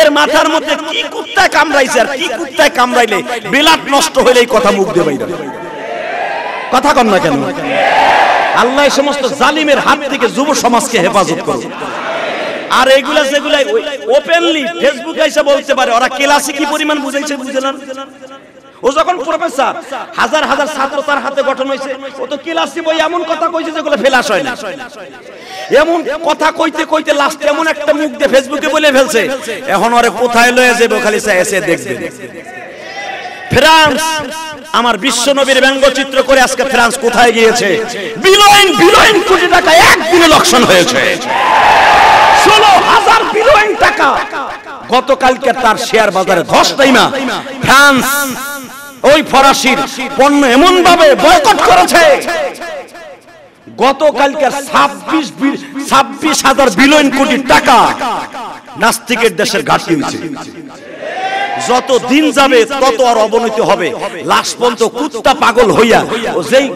এর মাথার মধ্যে কি কুত্তায় কামড়াইছে, আর কি কুত্তায় কামড়াইলে বিলাট নষ্ট হইলে এই কথা মুখ দিয়ে বাইরে, কথা কম না কেন? আল্লাহ এই সমস্ত জালিমের হাত থেকে যুব সমাজকে হেফাজত করো। আর এগুলা যেগুলা ওপেনলি ফেসবুকে এসে বলতে পারে, ওরা ক্লাসে কি পরিমাণ বুঝাইছে বুঝলেন? ও যখন প্রফেসর, হাজার হাজার ছাত্র তার হাতে গঠন হয়েছে, ও তো ক্লাসে বই এমন কথা কইছে যেগুলো ফেলাস হয় না। এমন কথা কইতে কইতে লাস্ট এমন একটা মুখ দিয়ে ফেসবুকে বলে ফেলছে, এখন ওরে কোথায় লয়ে যাবে খালি এসে দেখবে। ফ্রান্স আমার বিশ্ব নবীর ব্যঙ্গচিত্র করে আজকে ফ্রান্স কোথায় গিয়েছে? বিলিয়ন বিলিয়ন কোটি টাকা একদিনে লক্ষণ হয়েছে। 16,000 বিলিয়ন টাকা গতকালকে তার শেয়ার বাজারে ধস নামা। ফ্রান্স ওই ফরাসির পণ্য এমন ভাবে বয়কট করেছে, গতকালকে 26,000 বিলিয়ন কোটি টাকা নাস্তিকের দেশের ঘাটতি হয়েছে। যত দিন যাবে তত আর অবনতি হবে। লাশ পর্যন্ত কুত্তা পাগল হইয়া ও যেই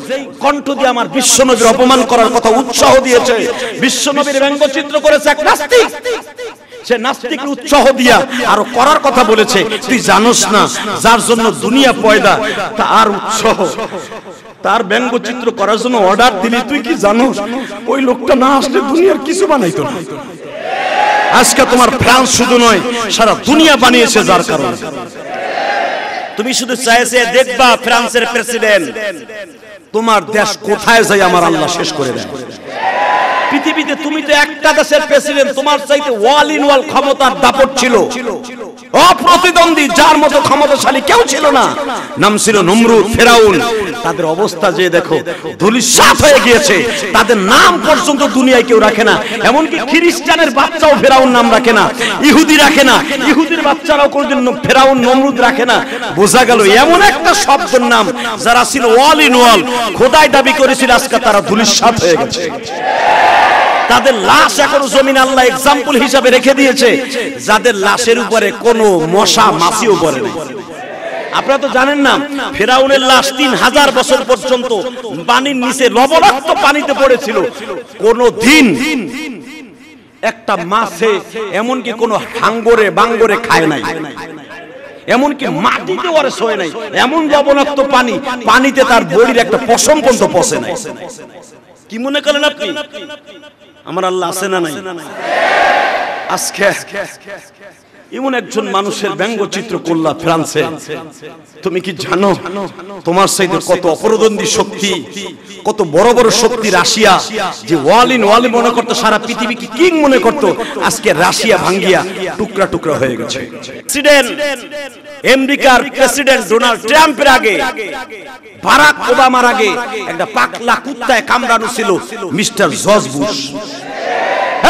কণ্ঠ দিয়ে আমার বিশ্বনবীর অপমান করার কথা উৎসাহ দিয়েছে, বিশ্বনবীর ব্যঙ্গচিত্র করেছে এক নাস্তিক, সে নাস্তিককে উৎসাহ দিয়া আর করার কথা বলেছে। তুই জানোস না যার জন্য দুনিয়া পয়দা তার উৎসাহ, তার ব্যঙ্গচিত্র করার জন্য অর্ডার দিলি, তুই কি জানোস ওই লোকটা না আসলে দুনিয়ার কিছু বানাইতো না। আজকে তোমার ফ্রান্স শুধু নয় সারা দুনিয়া বানিয়েছে যার কারণে। তুমি শুধু চাইছে দেখবা ফ্রান্সের প্রেসিডেন্ট তোমার দেশ কোথায় যায় আমার আল্লাহ শেষ করে দেয়। পৃথিবীতে তুমি তো একটা দেশের প্রেসিডেন্ট, তোমার চাইতে ওয়াল ইন ওয়াল ক্ষমতার দাপট ছিল, অপ্রতিদ্বন্দ্বী, যার মতো ক্ষমতাশালী কেউ ছিল না। নাম ছিল নমরুদ, ফেরাউন। তাদের অবস্থা যে দেখো ধূলিসাৎ হয়ে গিয়েছে, তাদের নাম পর্যন্ত দুনিয়ায় কেউ রাখে না। এমনকি খ্রিস্টানের বাচ্চাও ফেরাউন নাম রাখে না, ইহুদি রাখে না, ইহুদির বাচ্চারাও কোনদিন ফেরাউন নমরুদ রাখে না। বোঝা গেল এমন একটা শব্দের নাম যারা ছিল ওয়াল ইন ওয়াল, খোদাই দাবি করেছিল, আজকে তারা ধূলিসাৎ হয়ে গেছে। তাদের লাশ এখনো জমিন আল্লাহ এক্সাম্পল হিসাবে রেখে দিয়েছে, যাদের লাশের উপরে কোনো মশা মাছিও পড়ে না। আপনারা তো জানেন না ফেরাউনের লাশ 3000 বছর পর্যন্ত পানির নিচে লবণাক্ত পানিতে পড়েছিল, কোনো দিন একটা মাছে এমনকি কোনো হাঙ্গরে বাঙ্গরে খায় নাই। এমনকি মাটিতে ওর শোয় নাই, এমন লবণাক্ত পানি, পানিতে তার বড়ির একটা পশম পর্যন্ত পচে নাই। কি মনে করেন আপনি আমার আল্লাহ আছে না নাই? আজকে এমন একজন মানুষের ব্যঙ্গচিত্র করলা ফ্রান্সে। তুমি কি জানো তোমার সাথে কত অপরদন্দী শক্তি, কত বড় বড় শক্তি রাশিয়া, যে ওয়াল ইন ওয়াল মনে করত, সারা পৃথিবী কি কিং মনে করত, আজকে রাশিয়া ভাঙ্গিয়া টুকরা টুকরা হয়ে গেছে। প্রেসিডেন্ট আমেরিকার প্রেসিডেন্ট ডোনাল্ড ট্রাম্পের আগে, বারাক ওবামার আগে একটা পাকলা কুত্তায় কামড়ানো ছিল মিস্টার জর্জ বুশ।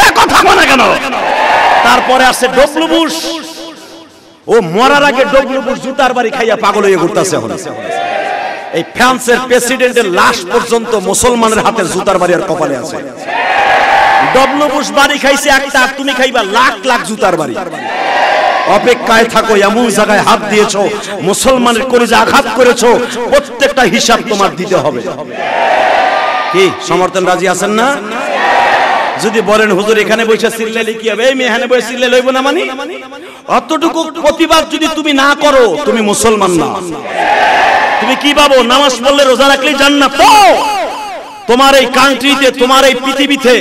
এ কথা মানে কেন? তারপরে আসছে ডব্লিউ বুশ, ও মরার আগে ডব্লিউ বুশ জুতার বাড়ি খাইয়া পাগল হয়ে ঘুরতাছে। এই ফ্রান্সের প্রেসিডেন্টের লাশ পর্যন্ত মুসলমানের হাতে জুতার বাড়ি আর কপালে আছে। ডব্লিউ বুশ বাড়ি খাইছে একটা, তুমি খাইবা লাখ লাখ জুতার বাড়ি। অপেক্ষায় থাকো, এমন জায়গায় হাত দিয়েছো, মুসলমানের কলিজা আঘাত করেছো, প্রত্যেকটা হিসাব তোমার দিতে হবে। কি সমর্থন রাজি আছেন না? যদি বলেন হুজুর এখানে বসে সিল্লাইলে কি হবে, এই মেহানে বসে সিল্লাই লইব না মানে, অতটুকু প্রতিবাদ যদি তুমি না করো তুমি মুসলমান না। তুমি কি ভাবো নামাজ পড়লে রোজা রাখলে জান্নাত? তো তোমার এই কান্ট্রিতে, তোমার এই পৃথিবীতে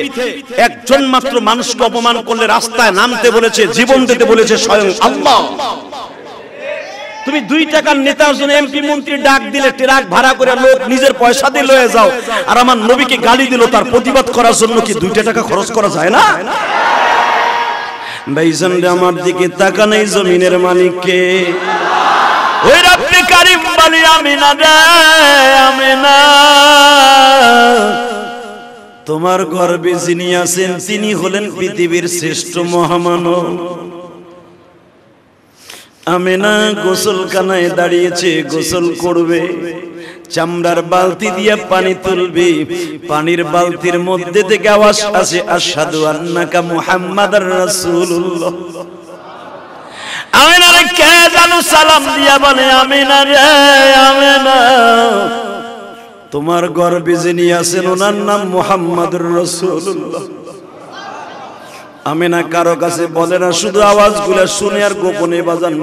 একজন মাত্র মানুষকে অপমান করলে রাস্তায় নামতে বলেছে, জীবন দিতে বলেছে স্বয়ং আল্লাহ। তুমি 2 টাকার নেতার জন্য এমপি মন্ত্রী ডাক দিলে, ট্রাক ভাড়া করে লোক নিজের পয়সা দিয়ে লয়ে যাও, আর আমার নবীকে গালি দিল, তার প্রতিবাদ করার জন্য কি 2 টাকা খরচ করা যায় না? ভাইজানরা আমার দিকে তাকান, এই জমিনের মালিক কে? আল্লাহ। ওই রব্বে কারীম বলি আমিনা রে আমিনা, তোমার গর্ভে যিনি আছেন তিনি হলেন পৃথিবীর শ্রেষ্ঠ মহামানব। আমেনা গোসলখানায় দাঁড়িয়েছে, গোসল করবে, চামড়ার বালতি দিয়ে পানি তুলবে, পানির বালতির মধ্যে থেকে আওয়াজ আসে, আশহাদু আন্নাকা মুহাম্মাদার রাসূলুল্লাহ। আমেনারে কে জানো সালাম দিয়া বলে, আমেনা রে আমেনা, তোমার গর্ভে যিনি আছেন ওনার নাম মুহাম্মাদুর রাসূলুল্লাহ। আমেনা কারো কাছে বলে না, শুধু আওয়াজগুলো শুনে আর গোপনে বাজান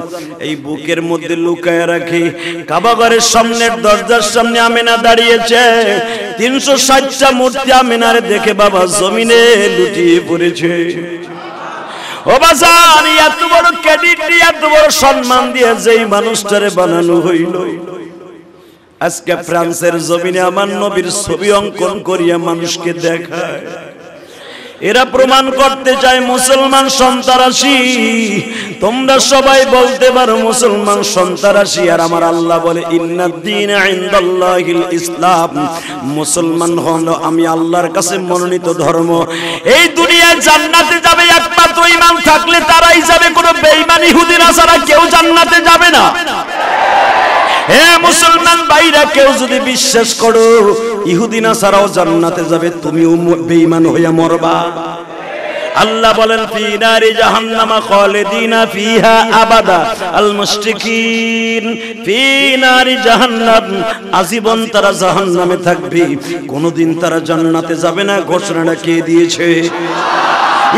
এই বুকের মধ্যে লুকায় রাখি। কাবা ঘরের সামনের দরজার সামনে আমেনা দাঁড়িয়েছে, 360টা মূর্তি আমেনার দেখে বাবা জমিনে লুটিয়ে পড়েছে। ও বাজান, এত বড় ক্রেডিট দিয়ে, এত বড় সম্মান দিয়ে যেই মানুষটারে বানানো হইল, আজকে ফ্রান্সের জমিনে আমার নবীর ছবি অঙ্কন করিয়া মানুষকে দেখায়। এরা প্রমাণ করতে চায় মুসলমান সন্তারাশি। তোমরা সবাই বলতে পারো মুসলমান সন্তারাশি, আর আমার আল্লাহ বলে ইন্নাদ দীন ইনদাল্লাহিল ইসলাম, মুসলমান হলো আমি আল্লাহর কাছে মনোনীত ধর্ম। এই দুনিয়ায় জান্নাতে যাবে একমাত্র ঈমান থাকলে তারাই যাবে, কোনো বেঈমান ইহুদি নাসারা কেউ জান্নাতে যাবে না। হে মুসলমান ভাইরা, কেউ যদি বিশ্বাস করো ইহুদি নাসারাও জান্নাতে যাবে, তুমিও বেঈমান হইয়া মরবা। আল্লাহ বলেন ফি নারি জাহান্নামা খালিদিনা ফিহা আবাদা, আল মুশরিকিন ফি নারি জাহান্নাম, আজীবন তারা জাহান্নামে থাকবে, কোনোদিন তারা জান্নাতে যাবে না। ঘোষণাটা কে দিয়েছে?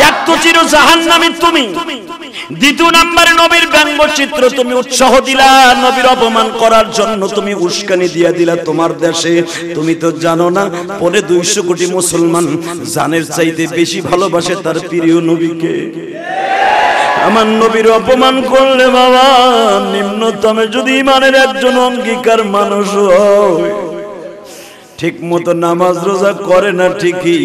এক তো চির জাহান্নামী তুমি, দ্বিতীয় নম্বরে নবীর ব্যঙ্গচিত্র তুমি উৎসাহ দিলা, নবীর অপমান করার জন্য তুমি উস্কানি দিয়া দিলা। তোমার দেশে তুমি তো জানো না, পরে 200 কোটি মুসলমান জানের চাইতে বেশি ভালোবাসে তার প্রিয় নবীকে। আমার নবীর অপমান করলে বাবা নিম্নতমে যদি ইমানের একজন অঙ্গীকার মানুষ হয়, ঠিক মতো নামাজ রোজা করে না ঠিকই,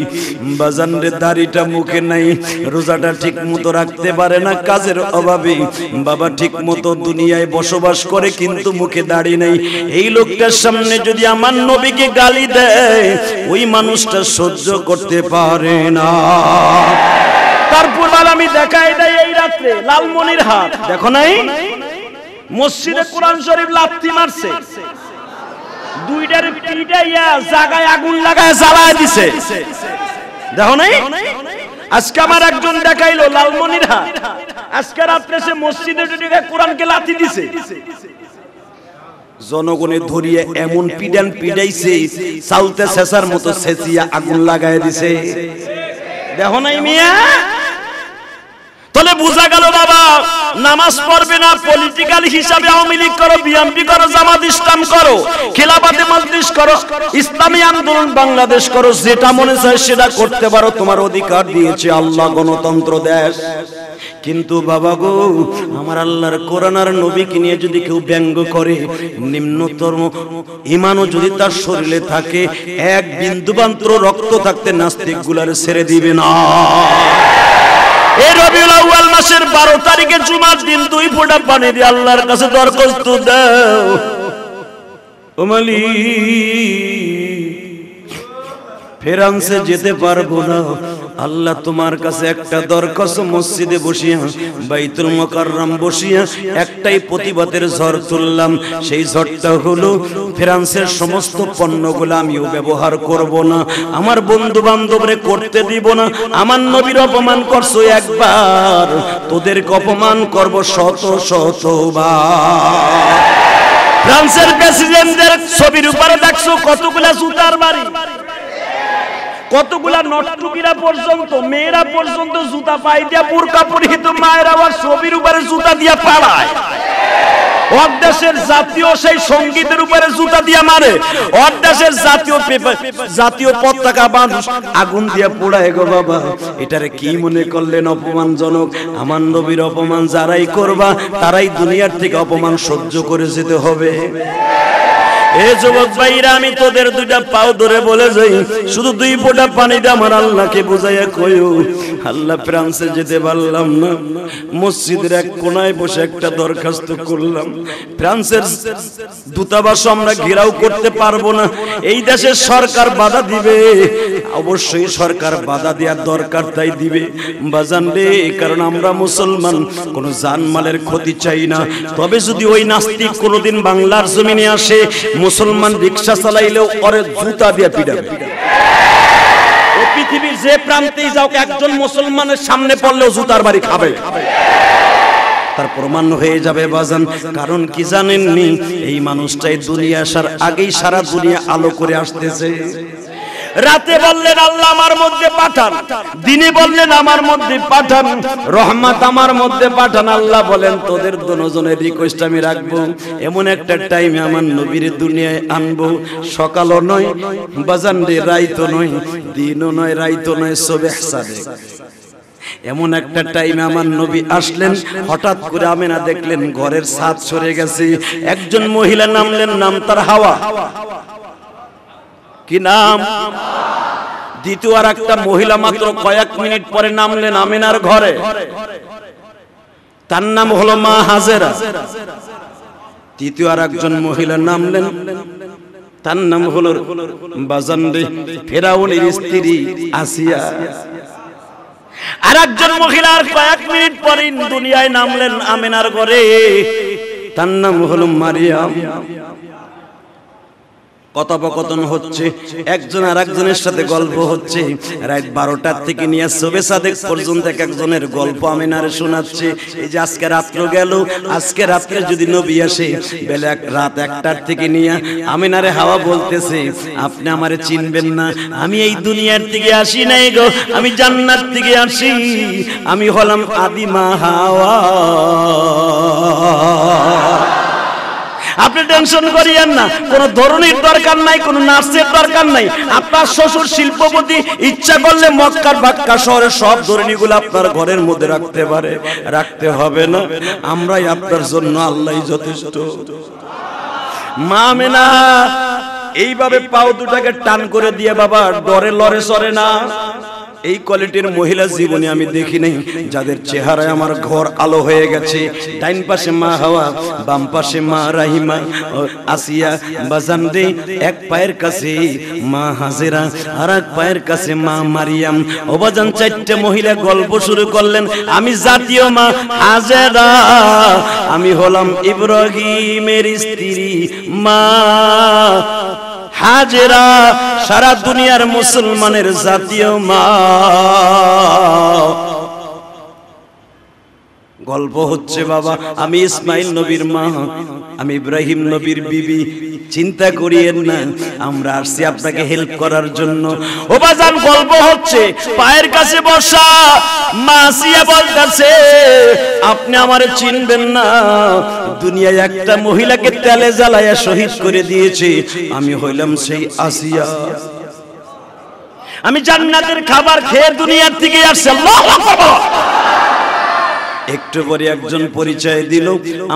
বাজানরে দাড়িটা মুখে নাই, রোজাটা ঠিক মতো রাখতে পারে না কাজের অভাবে, বাবা ঠিক মতো দুনিয়ায় বসবাস করে কিন্তু মুখে দাড়ি নাই, এই লোকটার সামনে যদি আমার নবীকে গালি দেয় ওই মানুষটা সহ্য করতে পারে না। তারপর আমি দেখাই দেয় এই রাত্রে লালমনিরহাট, দেখো নাই মসজিদে কোরআন শরীফ লাথি মারছে, জনগণে ধরিয়ে এমন পিডান পিডাইছে, চালতে শেষার মতো শেষিয়া আগুন লাগাই দিছে। দেখো নাই মিয়া, तले बुझा गलो बाबा नमाज पढ़बे ना पॉलिटिकल हिसाबे आवामी लीग करो बीएमपी करो জামাত ইসলাম करो खिलाफते मजलिस करो इस्लामी आंदोलन बांग्लादेश करो जेटा मने চায় সেটা করতে পারো তোমার অধিকার দিয়েছে আল্লাহ গণতন্ত্র দেশ কিন্তু বাবা গো আমার আল্লাহর কোরআন আর নবীকে নিয়ে যদি কেউ ব্যঙ্গ করে নিম্নতর ঈমানও যদি তার শরীরে থাকে এক বিন্দু মাত্র রক্ত থাকতে নাস্তিকগুলারে ছেড়ে দিবে না मस्जिदे बसिया বাইতুল মুকাররম बसिया एकटाई प्रतिबादेर झड़ तुल्लाम सेई झड़टा हलो ফ্রান্সের समस्त পণ্যগুলো আমিও ব্যবহার করব না আমার বন্ধু বান্ধবরে করতে দিব না আমার নবীর অপমান করছো একবার তোদের অপমান করব শত শতবার ফ্রান্সের প্রেসিডেন্টদের ছবির উপরে দেখছো কতগুলা জুতার বাড়ি কতগুলা নটটুকিরা পর্যন্ত মেয়েরা পর্যন্ত জুতা পায় দিয়া বোরকা পরিহিত মায়েরা আর ছবির উপরে জুতা দিয়া পালায় অর্ধেশের জাতীয় সেই সংগীতের উপরে জুতা দিয়া মারে অর্ধেশের জাতীয় পতাকা মানুষ আগুন দিয়া পোড়ায় গো বাবা এটারে কি মনে করলেন অপমানজনক আমার নবীর অপমান যারাই করবা তারাই দুনিয়ার থেকে অপমান সহ্য করে যেতে হবে মসজিদের এক কোণায় বসে একটা দরখাস্ত করলাম ফ্রান্সের দূতাবাস আমরা ঘেরাও করতে পারবো না এই দেশের সরকার বাধা দিবে অবশ্যই সরকার বাধা দেওয়ার দরকার তাই দিবে বাজান রে কারণ আমরা মুসলমান কোনো জানমালের ক্ষতি চাই না তবে যদি ওই নাস্তিক কোনোদিন বাংলার জমিনে আসে মুসলমান রিকশা চালাইলেও ওরে জুতা দিয়ে পিটাবে ও পৃথিবীর যে প্রান্তেই যাও একজন মুসলমানের সামনে পড়লেও জুতার বাড়ি খাবে তার প্রমাণ হয়ে যাবে বাজান কারণ কি জানেন নি এই মানুষটাই দুনিয়া আসার আগেই সারা দুনিয়া আলো করে আসতেছে রাতে বললেন আল্লাহ আমার মধ্যে পাঠান দিনে বললেন আমার মধ্যে পাঠান রহমত আমার মধ্যে পাঠান আল্লাহ বলেন তোদের দুজনের রিকোয়েস্ট আমি রাখবো এমন একটা টাইমে আমার নবীর দুনিয়ায় আনবো সকালও নয় বাজান রে রাইতও নয় দিনও নয় রাইতও নয় সুবহ সাদেক এমন একটা টাইমে আমার নবী আসলেন হঠাৎ করে আমেনা দেখলেন ঘরের ছাদ সরে গেছে একজন মহিলা নামলেন নাম তার হাওয়া কি নাম দ্বিতীয় আর একটা মহিলা মাত্র কয়েক মিনিট পরে নামলেন আমিনার ঘরে তার নাম হলো মা হাজেরা তৃতীয় আর একজন মহিলা নামলেন তার নাম হলো বাজান রে ফেরাউনের স্ত্রী আসিয়া আর একজন মহিলা আর কয়েক মিনিট পরে দুনিয়ায় নামলেন আমিনার ঘরে তার নাম হলো মারিয়াম কথোপকথন হচ্ছে একজন আর একজনের সাথে গল্প হচ্ছে রাত ১২টার থেকে নিয়ে সুবহ সাদেক পর্যন্ত একজনের গল্প আমিনারে শোনাচ্ছে এই যে আজকে রাত্র গেল আজকে রাতে যদি নবী আসে বেলা রাত ১টার থেকে নিয়ে আমিনারে হাওয়া বলতেছে আপনি আমারে চিনবেন না আমি এই দুনিয়ার থেকে আসি নাই গো আমি জান্নাত থেকে আসি আমি হলাম আদিমা হাওয়া আপনি টেনশন করিয়েন না কোনো ধরনের দরকার নাই কোনো নার্সের দরকার নাই আপনার শ্বশুর শিল্পপতি ইচ্ছা করলে মক্কার বাক্কা শহরের সব ধরনীগুলো আপনার ঘরের মধ্যে রাখতে পারে রাখতে হবে না আমরাই আপনার জন্য আল্লাহই যথেষ্ট মা মেনা এইভাবে পাও দুটাকে টান করে দিয়ে বাবা ডরে লড়ে সরে না এই কোয়ালিটির মহিলা জীবনে আমি দেখি নাই যাদের চেহারায় আমার ঘর আলো হয়ে গেছে ডাইন পাশে মা হাওয়া বাম পাশে মা রাহিমা আসিয়া বাজানদে এক পায়ের কাছে মা হাজেরা আর এক পায়ের কাছে মা মারিয়াম ওবাজান চারটি মহিলা গল্প শুরু করলেন আমি জাতীয় মা হাজেরা আমি হলাম ইব্রাহিমের স্ত্রী মা হাজেরা সারা দুনিয়ার মুসলমানের জাতীয় মা গল্প হচ্ছে বাবা আমি ইসমাইল নবীর মা আমি ইব্রাহিম নবীর বিবি চিন্তা করিয়েন না আমরা আসছি আপনাকে হেল্প করার জন্য ও বাজান গল্প হচ্ছে পায়ের কাছে বসা মা আসিয়া বলতাছে আপনি আমারে চিনবেন না দুনিয়ায় একটা মহিলাকে তেলে জ্বালায়া শহীদ করে দিয়েছি আমি হইলাম সেই আসিয়া আমি জান্নাতের খাবার খেয়ে দুনিয়ার দিকে আসছি আল্লাহু আকবার একটু পরে একজন পরিচয় দিল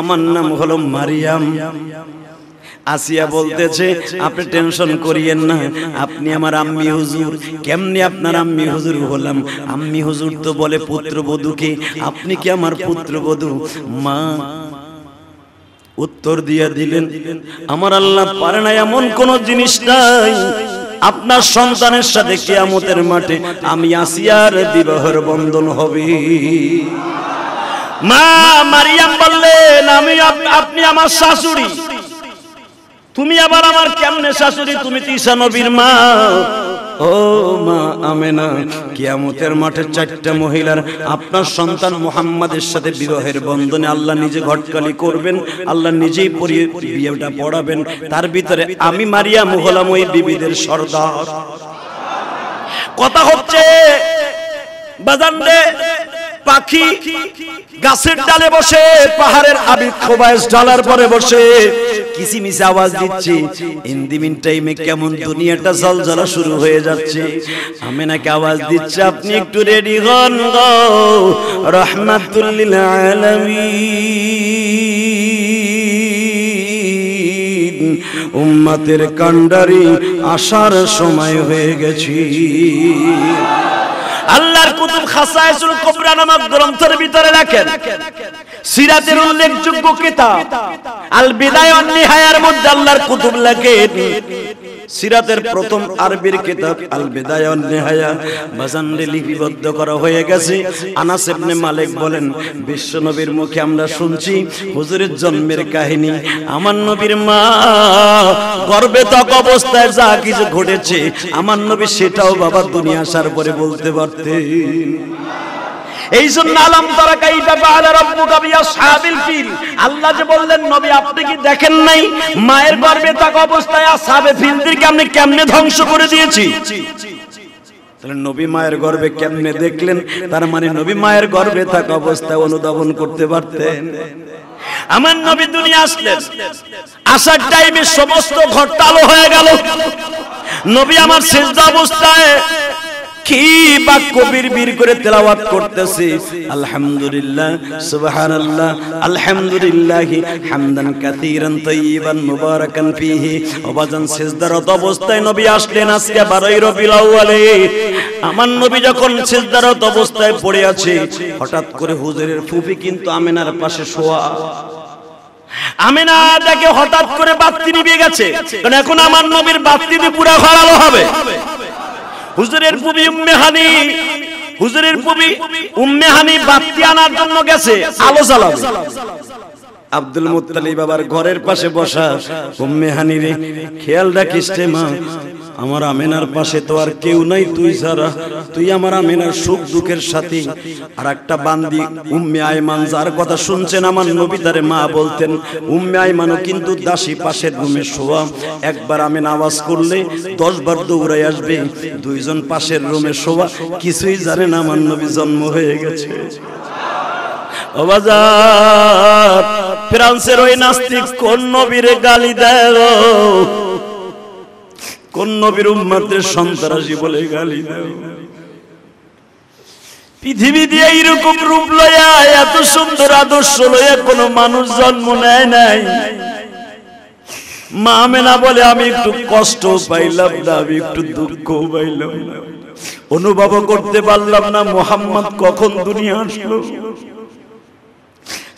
আমার নাম হলো মারিয়াম আসিয়া বলতেছে আপনি টেনশন করিয়েন না আপনি আমার আম্মি হুজুর কেমনে আপনার আম্মি হুজুর হলাম আম্মি হুজুর তো বলে পুত্রবধূকে আপনি কি আমার পুত্রবধূ মা উত্তর দিয়া দিলেন আমার আল্লাহ পারে না এমন কোন জিনিস নাই আপনার সন্তানের সাথে কিয়ামতের মাঠে আমি আসিয়ার বিবাহের বন্ধন হবে মা মারিয়াম বললেন আমি আপনি আমার শাশুড়ি তুমি আবার আমার কেমনে শাশুড়ি তুমি তো ঈসা নবীর মা ও মা আমেনা কিয়ামতের মাঠে চারটা মহিলার আপনার সন্তান মুহাম্মাদের সাথে বিবাহের বন্ধনে আল্লাহ নিজে ঘটকালি করবেন আল্লাহ নিজেই পরিয়ে বিয়েটা পড়াবেন তার ভিতরে আমি মারিয়াম হলাম ওই বিবিদের সর্দার কথা হচ্ছে বাজারে পাখি গাছের ডালে বসে পাহাড়ের আবিদ খোবায়েশ ডালার পরে বসে কিচিমিচি আওয়াজ দিচ্ছে ইনদিমিন টাইমে কেমন দুনিয়াটা জলজলা শুরু হয়ে যাচ্ছে আমেনাকে আওয়াজ দিচ্ছে আপনি একটু রেডি হন গো রাহমাতুল লিল আলামিন উম্মতের কান্ডারি আসার সময় হয়ে গেছি আল্লাহর কুতুব খাসায়েসুল কুবরা নামক গ্রন্থের ভিতরে রাখেন সিরাতের উল্লেখযোগ্য কিতাব আল বিদায়া ওয়ান নিহায়ার মধ্যে আল্লাহর কুতুব লেখেন সিরাতের প্রথম আরবির কিতাব আল বিদায়া ওয়ান নিহায়া মাজানরে লিপিবদ্ধ করা হয়ে গেছে আনাস ইবনে মালিক বলেন বিশ্বনবীর মুখে আমরা শুনছি হুজুরের জন্মের কাহিনী আমার নবীর মা গর্ভে তক অবস্থায় যা কিছু ঘটেছে আমার নবী সেটাও বাবা দুনিয়া আসার পরে বলতে মায়ের গর্ভে থাকা অবস্থায় আসহাবে ফিলদেরকে আপনি কেমনে ধ্বংস করে দিয়েছি তাহলে নবী মায়ের গর্ভে কেমনে দেখলেন তার মানে নবী মায়ের গর্ভে থাকা অবস্থায় অনুধাবন করতে পারতেন আমার নবী দুনিয়া আসলেন আসার টাইমে সমস্ত ঘরটা আলো হয়ে গেল নবী আমার সিজদা অবস্থায় কি বাক্য বিড়বির করে তেলাওয়াত করতেছে আলহামদুলিল্লাহ সুবহানাল্লাহ আলহামদুলিল্লাহ হামদান কাসীরান তাইয়িবান মুবারাকান ফীহি ওবাজান সিজদারত অবস্থায় নবী আসলেন আজকে 12 রবিউল আউয়ালে আমার নবী যখন সিজদারত অবস্থায় পড়ে আছে হঠাৎ করে হুজুরের ফুফি কিন্তু আমেনার পাশে শোয়া আমেনা তাকে হঠাৎ করে বাতি নিভে গেছে কারণ এখন আমার নবীর বাতি দিয়ে পুরো ঘর আলো হবে হুজুরের পুবি উম্মে হানি হুজুরের পুবি উম্মে হানি বাতি আনার জন্য গেছে আলো জ্বালাবে আব্দুল মুত্তালিব বাবার ঘরের পাশে বসা উম্মে হানি রে খেয়াল রাখিস রে মা আমার আমেনার পাশে তো আর কেউ নাই তুই ছাড়া তুই আমার আমেনার সুখ দুঃখের সাথে আর একটা বান্দি উম্মে আয়মান যার কথা শুনছেন আমার নবী তারে মা বলতেন উম্মে আয়মানও কিন্তু দাসী পাশের রুমে শোয়া একবার আমেনা আওয়াজ করলে 10 বার দৌড়ায় আসবে দুইজন পাশের রুমে শোয়া কিছুই জানে না আমার নবী জন্ম হয়ে গেছে অবাজার ফ্রান্সের ওই নাস্তিক কোন নবীরে গালি দেয় কোন নবীর উম্মতের সন্ত্রাসী বলে গালি দাও পৃথিবী দিয়ে এরকম রূপ লয়া এত সুন্দর আদর্শ লয়া কোন মানুষ জন্ম নেয় নাই মা আমেনা বলে আমি একটু কষ্ট পাইলাম না আমি একটু দুঃখ পাইলাম অনুভব করতে পারলাম না মুহাম্মদ কখন দুনিয়া আসলো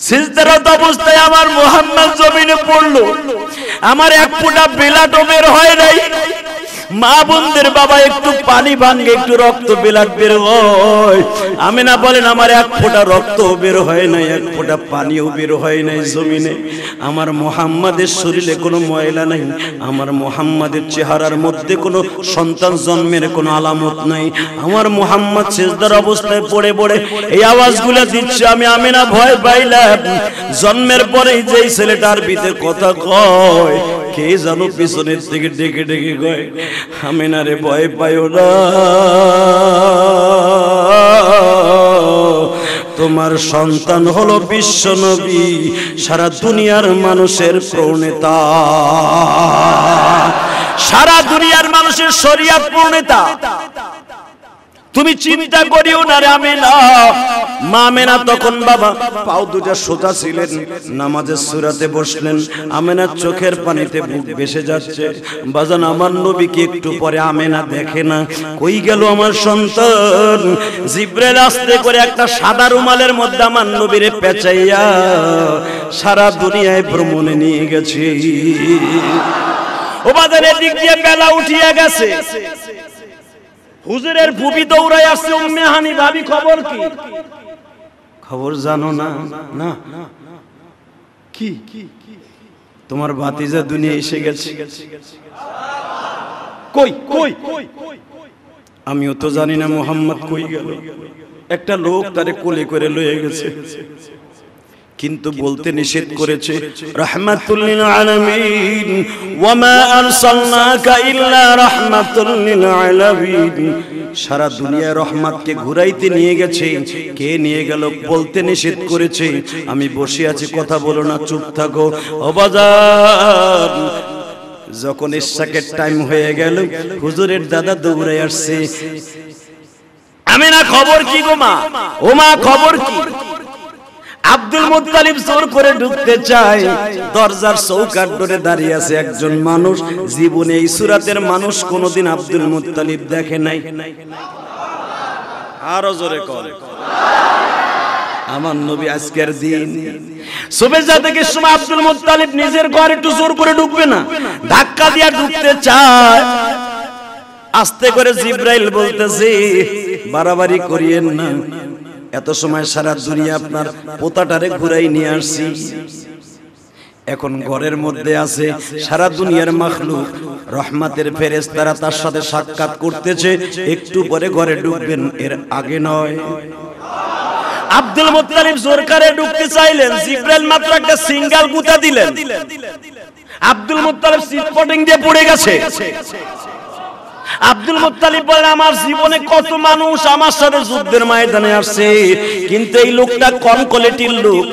সিজদারত অবস্থায় আমার মুহাম্মদ জমিনে পড়লো আমার এক ফোঁটা বেলাটো বের হয় নাই मा बोनदेर बाबा एकटू पानी भांगे एकटू रक्त বিলাত বের হয় আমিনা বলেন আমার এক ফোঁটা রক্তও বের হয় না এক ফোঁটা পানিও বের হয় না জমিনে আমার মুহাম্মাদের শরীরে কোনো ময়লা নাই আমার মুহাম্মাদের চেহারার মধ্যে কোনো সন্তান জন্মের কোনো আলামত নাই আমার মুহাম্মদ সিজদার অবস্থায় পড়ে পড়ে এই আওয়াজগুলো দিচ্ছে আমি আমিনা ভয় পাইলাম জন্মের পরেই যেই ছেলেটার ভিতরে কথা কয় কে জানো পিছনের থেকে ডেকে ডেকে কয় আমিনা রে ভয় পাইও না তোমার সন্তান হলো বিশ্বনবী সারা দুনিয়ার মানুষের প্রণেতা সারা দুনিয়ার মানুষের শরিয়াত প্রণেতা তুমি চিন্তা করিও না রে আমিনা মামেনা তখন বাবা পাও দুটা সোজা ছিলেন নামাজের সূরাতে বসলেন আমিনা চোখের পানিতে বুক ভেসে যাচ্ছে বাজান আমার নবীকে একটু পরে আমিনা দেখে না কই গেল আমার সন্তান জিব্রাইল আস্তে করে একটা সাদা রুমালের মধ্যে আমার নবীরে পেঁচাইয়া সারা দুনিয়ায় ভ্রমণে নিয়ে গেছে ও বাজান এদিক দিয়ে বেলা উঠিয়া গেছে হুজুরের ভুবি দৌড়ায় আসছে উম্মে হানি ভাবি খবর কি খবর জানো না না কি তোমার ভাতিজা দুনিয়া এসে গেছে কই কই আমিও তো জানি না মোহাম্মদ কই গেল একটা লোক তারে কোলে করে লয়ে গেছে কিন্তু বলতে নিষেধ করেছে রাহমাতুল লিল আলামিন ওয়া মা আরসালনাকা ইল্লা রাহমাতুল লিল আলামিন সারা দুনিয়া রহমতকে ঘুরাইতে নিয়ে গেছে কে নিয়ে গেল বলতে নিষেধ করেছে আমি বসে আছি কথা বলো না চুপ থাকো অবাজার যখন ইশাকের টাইম হয়ে গেল হুজুরের দাদা দৌড়ে আসছে আমিনা খবর কি গো মা ও মা খবর কি আব্দুল মুত্তালিব জোর করে ঢুকতে চায় দরজার চৌকাঠ ধরে দাঁড়িয়ে আছে একজন মানুষ জীবনে এই সূরাতের মানুষ কোনোদিন আব্দুল মুত্তালিব দেখে নাই আরো জোরে কর আমার নবী আজকের দিন সুবেজা থেকে সময় আব্দুল মুত্তালিব নিজের ঘরে একটু জোর করে ঢুকবে না ধাক্কা দিয়ে ঢুকতে চায় আস্তে করে জিব্রাইল বলতেছে বাড়াবাড়ি করিয়েন না এত সময় সারা দুনিয়া আপনার পোতাটারে ঘুরাই নিয়ে আসছি এখন ঘরের মধ্যে আছে সারা দুনিয়ার মাখলুক রহমতের ফেরেশতারা তার সাথে সাক্ষাৎ করতেছে একটু পরে ঘরে ঢুকবেন এর আগে নয় আব্দুল মুত্তালিব জোর করে ঢুকতে চাইলেন জিব্রাইল মাত্র একটা সিঙ্গেল গুতা দিলেন আব্দুল মুত্তালিব সিটপটিং দিয়ে পড়ে গেছে আব্দুল মুত্তালিব বলেন আমার জীবনে কত মানুষ আমার সাথে যুদ্ধের ময়দানে আসছে কিন্তু এই লোকটা কনকলেটির লোক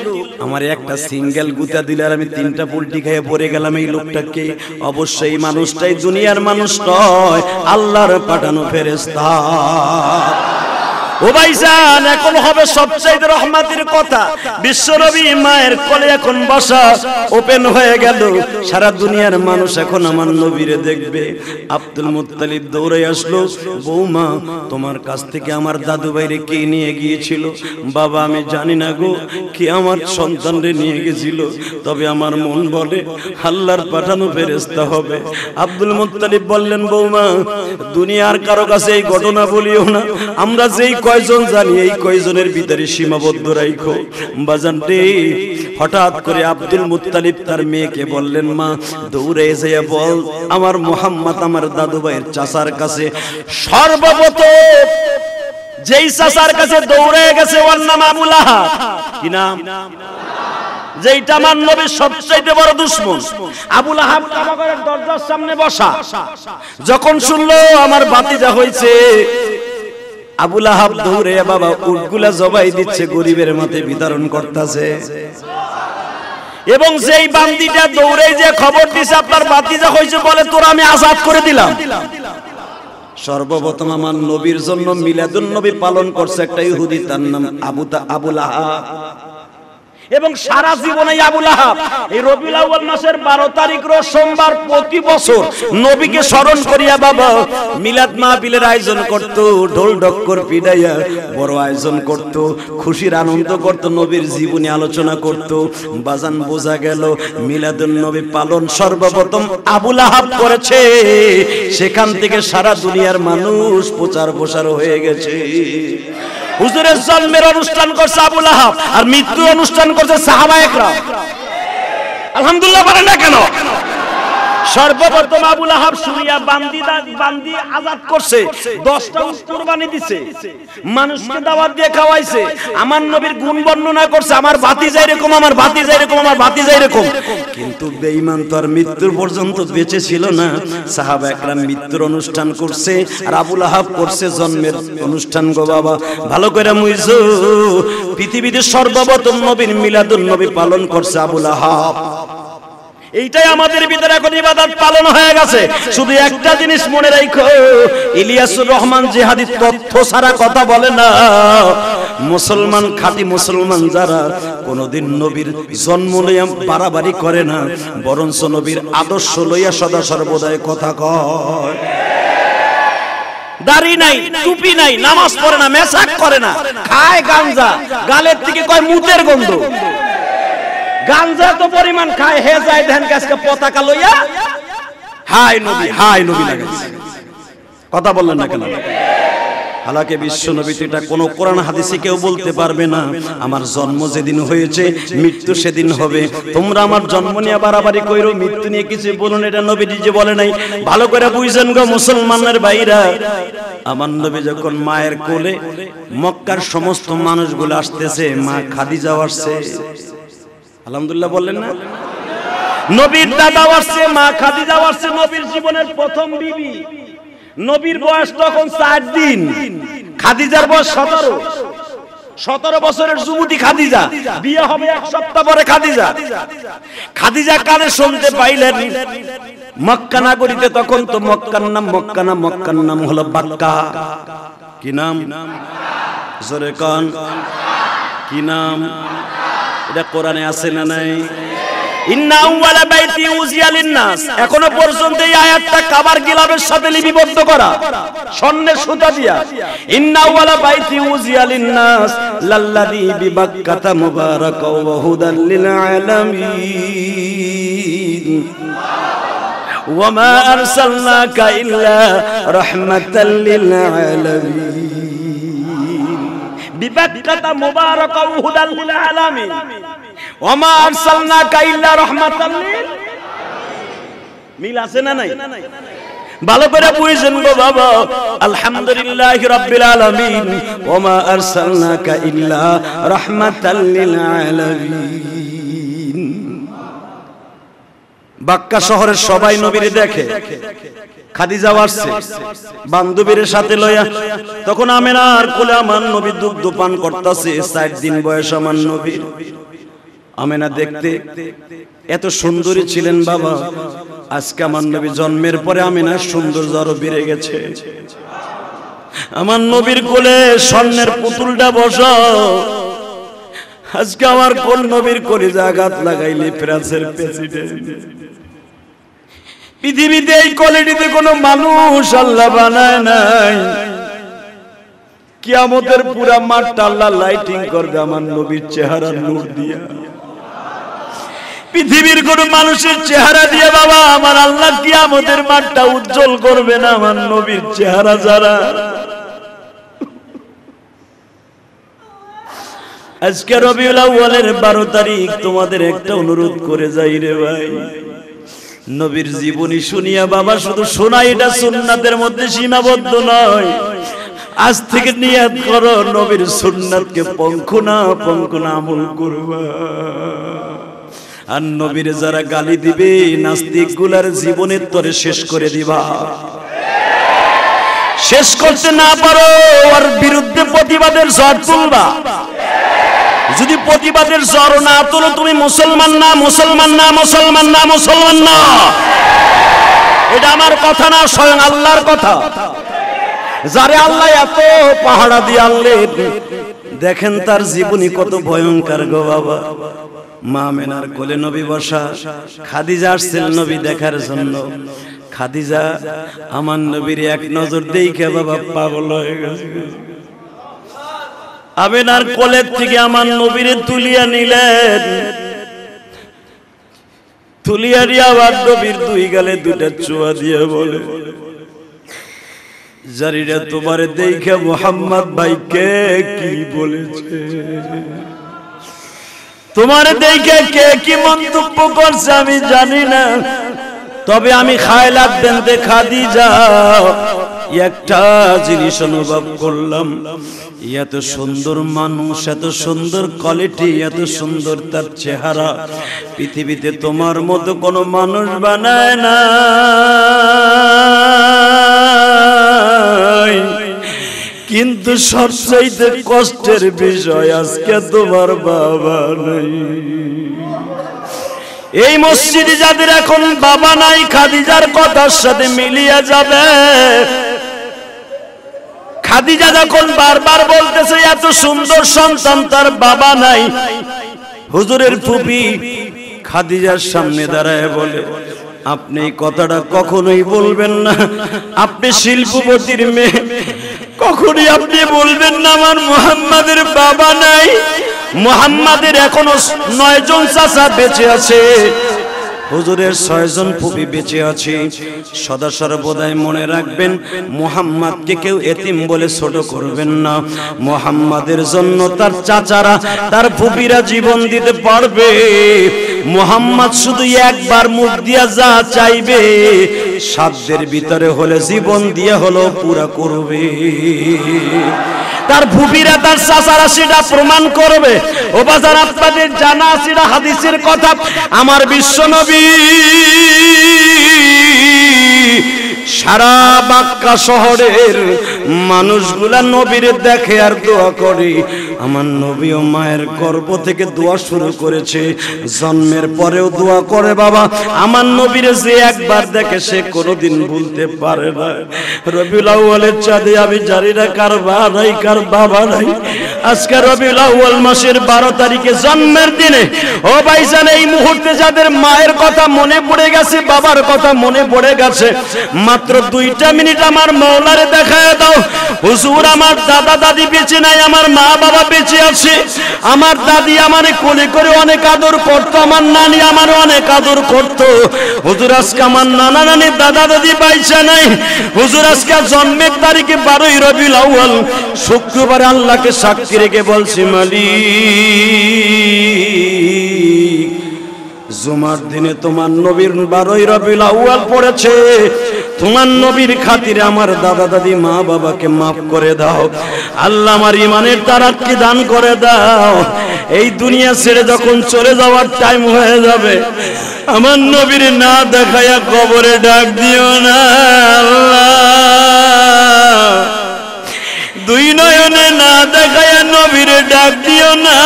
আমার একটা সিঙ্গেল গুতা দিলে আর আমি তিনটা পুলটি খেয়ে পড়ে গেলাম এই লোকটাকে অবশ্যই মানুষটাই দুনিয়ার মানুষ নয় আল্লাহর পাঠানো ফেরেশতা ও ভাইজান এখন হবে সবচেয়ে রহমতের কথা বিশ্বনবী মায়ের কোলে এখন বসা ওপেন হয়ে গেল সারা দুনিয়ার মানুষ এখন আমার নবীরে দেখবে আব্দুল মুত্তালিব দৌড়ে আসলো বৌমা তোমার কাছ থেকে আমার দাদু ভাইরে কে নিয়ে গিয়েছিল বাবা আমি জানি না গো কে আমার সন্তানরে নিয়ে গেছিল তবে আমার মন বলে আল্লাহর পাঠানো ফেরেশতা হবে আব্দুল মুত্তালিব বললেন বৌমা দুনিয়ার কারো কাছে এই ঘটনা বলিও না আমরা যেই কয়জন জানি এই কয়জনের ভিতরে সীমাবদ্ধ রাখো বাজান রে হঠাৎ করে আব্দুল মুত্তালিব তার মেয়েকে বললেন মা দৌড়ে এসে বল আমার মুহাম্মদ আমার দাদু ভাইয়ের চাচার কাছে সর্বপ্রথম যেই চাচার কাছে দৌড়ে গেছে ওর নাম আবু লাহাব কি নাম যেইটা আমার নবীর সবচেয়ে বড় দুশমন আবু লাহাব কাবা ঘরের দরজার সামনে বসা যখন শুনলো আমার ভাতিজা হয়েছে আবু লাহাব দৌড়ে বাবা উটগুলা জবাই দিচ্ছে গরিবের মতে বিতরণ করতেছে এবং যেই বান্দিটা দৌড়ে যে খবর দিছে আপনার ভাতিজা হইছে বলে তোরা আমি আজাদ করে দিলাম সর্বপ্রথম আমার নবীর জন্য মিলাদুন নবী পালন করছে একটা ইহুদি তার নাম আবু লাহাব এবং সারা জীবনে আবু লাহাব এই রবিউল আউয়াল মাসের 12 তারিখ রোজ সোমবার প্রতি বছর নবীকে স্মরণ করিয়া বাবা মিলাদ মাহফিলের আয়োজন করত, ঢোল ঢক্কর পিটাইয়া বড় আয়োজন করত, খুশির আনন্দ করত, নবীর জীবনী আলোচনা করত। বাজান বোঝা গেল মিলাদুন নবী পালন সর্বপ্রথম আবু লাহাব করেছে, সেখান থেকে সারা দুনিয়ার মানুষ প্রচার প্রসার হয়ে গেছে। হুজুরের জন্মের অনুষ্ঠান করছে আবু লাহাব আর মৃত্যুর অনুষ্ঠান করছে সাহাবায়ে কেরাম। আলহামদুলিল্লাহ বলেন না কেন? সর্বপ্রথম আবু লাহাব সুরিয়া বান্দি আজাদ করছে, 10টা উট কুরবানি দিয়েছে, মানুষকে দাওয়াত দিয়ে খাওয়াইছে, আমার নবীর গুণ বর্ণনা করছে, আমার ভাতিজা এরকম, আমার ভাতিজা এরকম, আমার ভাতিজা এরকম। কিন্তু বেঈমান তো আর মৃত্যু পর্যন্ত বেঁচে ছিল না। সাহাবা একরাম মৃত্যুর অনুষ্ঠান করছে আর আবু লাহাব করছে জন্মের অনুষ্ঠান। গো বাবা ভালো করে মুইজো, পৃথিবীতে সর্বপ্রথম নবীর মিলাদুন নবী পালন করছে আবু লাহাব। এইটাই আমাদের ভিতরে এখন ইবাদত পালন হয়ে গেছে। শুধু একটা জিনিস মনে রাখো, ইলিয়াসুর রহমান জিহাদি তথ্য ছাড়া কথা বলে না। মুসলমান, খাঁটি মুসলমান যারা কোনোদিন নবীর জন্ম লইয়া বাড়াবাড়ি করে না, বরঞ্চ নবীর আদর্শ লইয়া সদা সর্বদাই কথা কয়। দাড়ি নাই, টুপি নাই, নামাজ পড়ে না, মেসাক করে না, খায় গাঞ্জা, গালের দিকে কয় মুতের গন্ধ, গাঞ্জা তো পরিমাণ খায়। হে যায় ধ্যান কাজকে পতাকা লইয়া হাই নবী হাই নবী লাগাইছে। কথা বললেন না কেন? হালাকে বিশ্ব নবী তো এটা কোনো কোরআন হাদিসে কেউ বলতে পারবে না। আমার জন্ম যেদিন হয়েছে মৃত্যু সেদিন হবে। তোমরা আমার জন্ম নিয়ে বাড়াবাড়ি কইরো, মৃত্যু নিয়ে কিছু বলুন, এটা নবী নিজে বলে নাই। ভালো করে বুঝছেন গো মুসলমানের ভাইরা, আমার নবী যখন মায়ের কোলে মক্কার সমস্ত মানুষগুলো আসতেছে, মা খাদিজা আসছে, আলহামদুলিল্লাহ বললেন না, নবীর দাদা আসছে, মা খাদিজা আসছে, নবীর জীবনের প্রথম বিবি। নবীর বয়স তখন 4 দিন, খাদিজার বয়স 17 বছরের যুবতী খাদিজা, বিয়ে হবে 1 সপ্তাহ পরে। খাদিজা কানে শুনতে পাইলেন মক্কা নগরীতে, তখন তো মক্কার নাম মক্কা না, মক্কার নাম হলো বাক্কা। কি নাম? জোরে কান, কি নাম? এটা কোরআনে আছে না নাই? ইন্না আউয়ালা বাইতি উযিয়া লিন-নাস, এখনো পর্যন্ত এই আয়াতটা কাবার গিলাফের সাথে লিপিবদ্ধ করা স্বর্ণের সুতা দিয়া। ইন্না আউয়ালা বাইতি উযিয়া লিন-নাস লাল্লাযী বিবাক্কাতা মুবারাকা ওয়া হুদাল লিল আলামিন। সুবহানাল্লাহ। ওয়া মা আরসালনাকা ইল্লা রাহমাতাল লিল আলামিন। বিবাক্কাতা মুবারাকা ওয়া হুদাল লিল আলামিন। ওয়া মা আরসালনাকা ইল্লা রাহমাতাল লিল আলামিন। মিল আছে না নাই? ভালো করে বুঝেন গো বাবা। আলহামদুলিল্লাহি রাব্বিল আলামিন ওয়া মা আরসালনাকা ইল্লা রাহমাতাল লিল আলামিন। বাক্কা শহরের সবাই নবীর দেখে, খাদিজা আসছে বান্ধবীর সাথে লইয়া, তখন আমেনার কোলে আমার নবী দুগ্ধ পান করতেছে। 4 দিন বয়স আমার নবীর। আমেনা দেখতে এত সুন্দরী ছিলেন বাবা, আজকে আমার নবী জন্মের পরে আমেনার সৌন্দর্য আরো বেড়ে গেছে। আমার নবীর কোলে স্বর্ণের পুতুলটা বসা, আজকে আমার কোন নবীর কলিজা আঘাত লাগাইলে ফ্রান্সের প্রেসিডেন্ট। পৃথিবীতে এই কোয়ালিটিতে কোন মানুষ আল্লাহ বানায় নাই। কিয়ামতের পুরা মাঠটা আল্লাহ লাইটিং করবে আমার নবীর চেহারা নূর দিয়া। পৃথিবীর কোন মানুষের চেহারা দিয়ে বাবা আমার আল্লাহ কিয়ামতের মাঠটা উজ্জ্বল করবে না আমার নবীর চেহারা যারা। আজকে রবিউল আউয়ালের 12 তারিখ, তোমাদের একটা অনুরোধ করে যাই রে ভাই, নবীর জীবনী শুনিয়া বাবা শুধু শোনা এটা সুন্নাতের মধ্যে সীমাবদ্ধ নয়। আজ থেকে নিয়াত করো নবীর সুন্নাতকে পঙ্খনা পঙ্খনা আমল করবা। আর নবীর যারা গালি দিবে নাস্তিক গুলার জীবনের তরে শেষ করে দিবা। শেষ করতে না পারো আর বিরুদ্ধে প্রতিবাদের ঝড় তুলবা। যদি প্রতিবাদের জ্বর না তোলো তুমি মুসলমান না, মুসলমান না, মুসলমান না, মুসলমান না। এটা আমার কথা না, স্বয়ং আল্লাহর কথা। যারে আল্লাহ এত পাহারা দিয়ে আনলেন, देखें तार जीवनी कत भयंकर गो बाबा मा मेनार कोले नबी बसा खादिजा आसछिल नबी देखार जन्य खादिजा आमार नबीर एक नजर देखे बाबा पागल हये गेছে आमेनार कोले थेके आमार नबीरे तुलिया निलेन तुलिया निये आबार नबीर दुई गाले दुइटा चुমা দিয়ে বলে जरिरा तुम्हारे देखे मुहम्मद भाई के की बोलेছে तुम्हारे देखे के की मंतव्य करছে আমি জানি না तब खायला बेंदे खादिजा একটা জিনিস অনুভব করলাম এত সুন্দর মানুষ এত সুন্দর কোয়ালিটি এত সুন্দর তার চেহারা পৃথিবীতে তোমার মতো কোনো মানুষ বানায় না কিন্তু সবচেয়ে কষ্টের বিষয় আজকে তোমার বাবা নেই এই মসজিদে যাদের এখন বাবা নাই খাদিজার কথার সাথে মিলিয়ে যাবে খাদিজা যখন বারবার বলতেছে এত সুন্দর সন্তান তার বাবা নাই হুজুরের ফুপি খাদিজার সামনে দাঁড়ায় বলে আপনি এই কথাটা কখনোই বলবেন না আপনি শিল্পপতির মেয়ে কখনোই আপনি বলবেন না আমার মুহাম্মাদের বাবা নাই মুহাম্মাদের এখনো ৯ জন চাচা বেঁচে আছে হুজুরের ৬ জন ফুপি বেঁচে আছে সদা সর্বদাই মনে রাখবেন মুহাম্মাদকে কেউ এতিম বলে ছোট করবেন না মুহাম্মাদের জন্য তার চাচারা তার ফুপিরা জীবন দিতে পারবে মুহাম্মদ শুধু একবার মুখ দিয়া যা চাইবে সাধ্যের ভিতরে হলে জীবন দিয়ে হলো পুরা করবে তার ভুবিরা তার চাচারা সেটা প্রমাণ করবে ও বাজার আপনাদের জানা সেটা হাদিসের কথা আমার বিশ্বনবী সারা মক্কা শহরের মানুষগুলা নবীর দেখে আর দোয়া করে আমার নবী ও মায়ের গর্ভ থেকে দোয়া শুরু করেছে জন্মের পরেও দোয়া করে বাবা আমার নবীর যে একবার দেখে সে কোনোদিন ভুলতে পারে না রবিউল আউয়ালের চাঁদে আমি জানি না কার বাবা নাই আজকে রবিউল আউয়াল মাসের ১২ তারিখে জন্মের দিনে ও ভাইজান এই মুহূর্তে যাদের মায়ের কথা মনে পড়ে গেছে বাবার কথা মনে পড়ে গেছে মাত্র ২টা মিনিট আমার মাওলারে দেখায় দাও হুজুর আমার দাদা দাদি বেঁচে নাই আমার মা বাবা বেঁচে আছে আমার দাদি আমারে কোলে করে অনেক আদর করত আমার নানি আমারে অনেক আদর করত হুজুর আজকে আমার নানা নানি দাদা দাদি বাইচা নাই হুজুর আজকে জন্মের তারিখে ১২ই রবিউল আউয়াল শুক্রবার আল্লাহকে সাক্ষী রেখে বলছি মালিক জুমার দিনে তোমার নবীর ১২ই রবিউল আউয়াল পড়েছে তোমার নবীর খাতিরে আমার দাদা দাদি মা বাবাকে মাফ করে দাও আল্লাহ আমার ইমানের তারাতকে দান করে দাও এই দুনিয়া ছেড়ে যখন চলে যাওয়ার টাইম হয়ে যাবে আমার নবীর না দেখায়া কবরে ডাক দিও না আল্লাহ দুই নয়নে না দেখায়া নবীর ডাক দিও না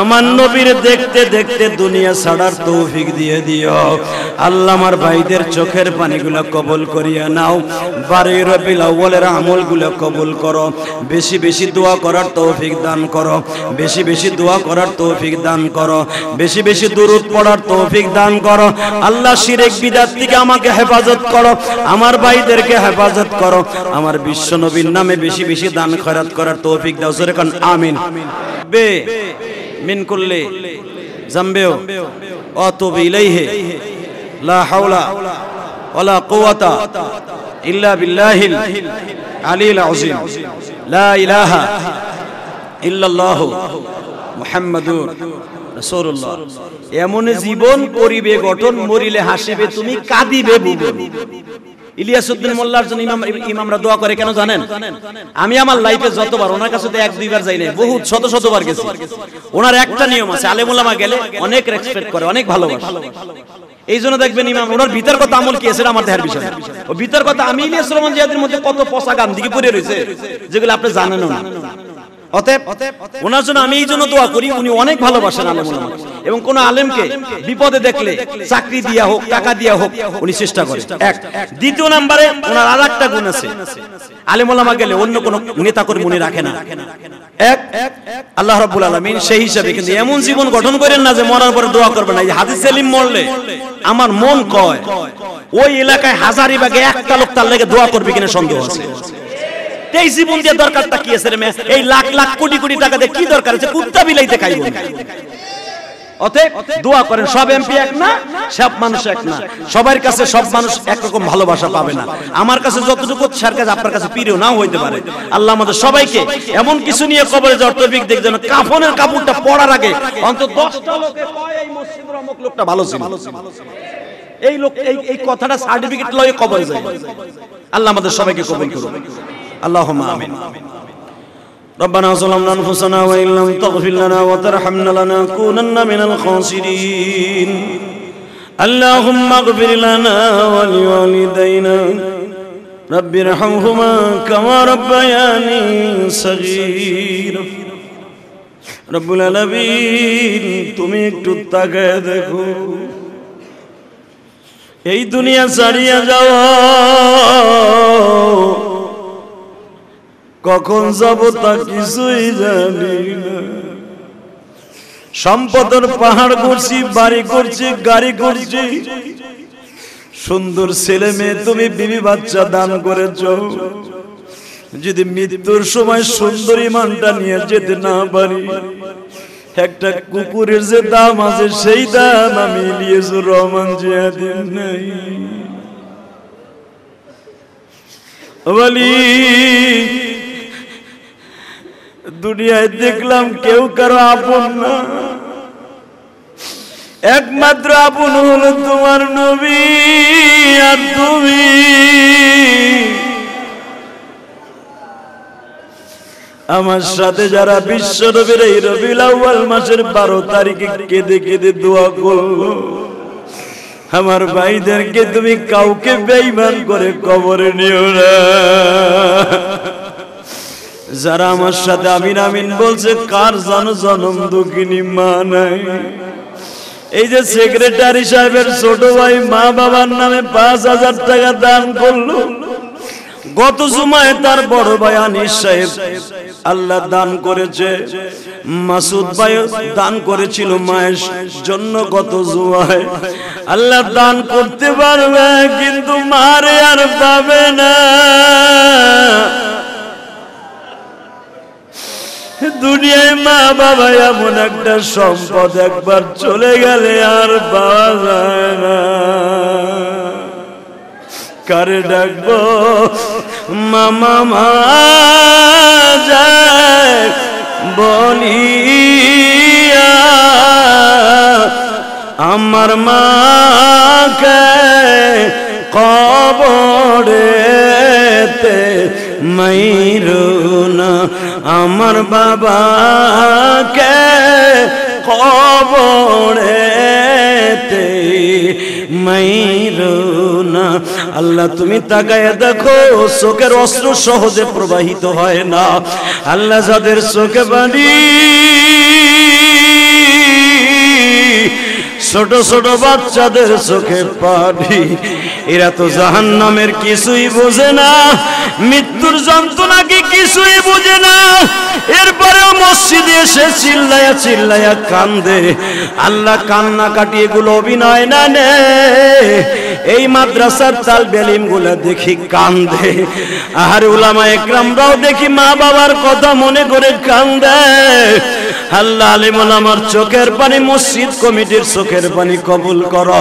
আমার নবীর দেখতে দেখতে দুনিয়া ছাড়ার তৌফিক দিয়ে দিও আল্লাহ আমার ভাইদের চোখের পানিগুলো কবুল করিয়া নাও ১২ রবিউল আউয়ালের আমলগুলো কবুল করো বেশি বেশি দোয়া করার তৌফিক দান করো বেশি বেশি দোয়া করার তৌফিক দান করো বেশি বেশি দুরূদ পড়ার তৌফিক দান করো আল্লাহ শিরক বিদআত থেকে আমাকে হেফাজত করো আমার ভাইদেরকে হেফাজত করো আমার বিশ্ব নবীর নামে বেশি বেশি দান খয়রাত করার তৌফিক দাও জোরে কোন আমিন বে من كل ذنب واتوب إليه لا حول ولا قوة إلا بالله العلي العظيم لا إله إلا الله محمد رسول الله এমন জীবন করিবে গঠন মরিলে হাসিবে তুমি কাঁদিবে বুবু ইলিয়াসউদ্দিন মোল্লার জন্য ইমামরা দোয়া করে কেন জানেন আমি আমার লাইফে যতবার ওনার কাছে তো ১-২ বার যাই নাই বহুত শত বার গেছি ওনার একটা নিয়ম আছে আলেম ওলামা গেলে অনেক রেসপেক্ট করে অনেক ভালোবাসে এইজন্য দেখবেন ইমাম ওনার ভিতর কথা আমল কি এসেরা আমার দেহের বিষয় ও ভিতর কথা আমি ইলিয়াসুর রহমান জিহাদির মধ্যে কত পচা গান দিকে পড়ে রয়েছে যেগুলো আপনি জানেন না জীবন গঠন করেন না যে মরার পরে দোয়া করবেন না। হাদিস সেলিম মরলে আমার মন কয় ওই এলাকায় হাজারীবাগে একটা লোক তার লেগে দোয়া করবে কিনা সন্দেহ আছে। জীবন দিয়ে দরকারটা কি আছে রে মে? এই লাখ লাখ কোটি কোটি টাকা দিয়ে কি দরকার আছে? কুত্তা বিলাইতে খাইব। অতএব দোয়া করেন। সব এমপি এক না, সব মানুষ এক না, সবার কাছে সব মানুষ একরকম ভালোবাসা পাবে না। আমার কাছে যতটুকু স্যার কাছে আপনার কাছে প্রিয় নাও হইতে পারে। আল্লাহ আমাদের সবাইকে এমন কিছু নিয়ে কবরে যাওয়ার তৌফিক দেন যেন কাফনের কাপড়টা পরার আগে অন্তত 10টা লোকে কয় এই মসজিদের অমুক লোকটা ভালো ছিল, এই লোক এই কথাটা সার্টিফিকেট লয়ে কবরে যায়। আল্লাহ আমাদের সবাইকে কবুল করুন। اللهم آمين ربنا ظلمنا أنفسنا وإن لم تغفر لنا وترحمنا لنكونن من الخاسرين اللهم اغفر لنا ولوالدينا رب ارحمهما كما ربياني صغيرا رب العالمين তুমি একটু তাকায় দেখো এই দুনিয়া ছাড়িয়া যাও কখন যাব তা কিছুই জানি না। সম্পদের পাহাড় করছি, বাড়ি করছি, গাড়ি করছি, সুন্দর ছেলে মেয়ে তুমি বিবি বাচ্চা দান করেছ। যদি মৃত্যুর সময় সুন্দর ইমানটা নিয়ে যেতে না পারি, একটা কুকুরের যে দাম আছে সেই দাম আমি ইলিয়াসুর রহমান জিহাদি নাই। বলি দুনিয়ায় দেখলাম কেউ কারো আপন না, একমাত্র আপন হলো তোমার নবী আর তুমি। আমার সাথে যারা বিশ্ব নবীর এই রবিউল আউয়াল মাসের 12 তারিখে কেঁদে কেঁদে দোয়া করলো, আমার ভাইদেরকে তুমি কাউকে বেঈমান করে কবরে নিও না। যারা আমার সাথে আমিন আমিন বলছে কার জানো জনম দুঃখিনী মা নাই। এই যে সেক্রেটারি সাহেবের ছোট ভাই মা বাবার নামে 5000 টাকা দান করলো, গত জুমায় তার বড় ভাই আনিস সাহেব আল্লাহ দান করেছে, মাসুদ ভাই দান করেছিল মায়ের জন্য গত জুমায়। আল্লাহ দান করতে পারবে কিন্তু মারে আর পাবে না। দুনিয়ায় মা বাবা এমন একটা সম্পদ একবার চলে গেলে আর পাওয়া যায় না। কারে ডাকবো? মামা মা যায় বলিয়া আমার মাকে কবরেতে মাইরুনা আমার বাবাকে কবরেতে মাইরুনা। আল্লাহ তুমি তাকায় দেখো চোখের অশ্রু সহজে প্রবাহিত হয় না। আল্লাহ যাদের চোখে পানি ছোট ছোট বাচ্চাদের চোখে পানি, এরা তো জাহান্নামের কিছুই বোঝে না, মৃত্যুর যন্ত্রণা কি কিছুই বোঝে না। এরপরেও মসজিদে এসে চিল্লায়া চিল্লায়া কান্দে। আল্লাহ কান্না কাটি এগুলো অভিনয় না নে, এই মাদ্রাসার তালবেলিমগুলো দেখি কান্দে, আর উলামা একরামরাও দেখি মা বাবার কথা মনে করে কান্দে। আল্লাহ আলিম ওলামার চোখের পানি, মসজিদ কমিটির চোখের পানি কবুল করো।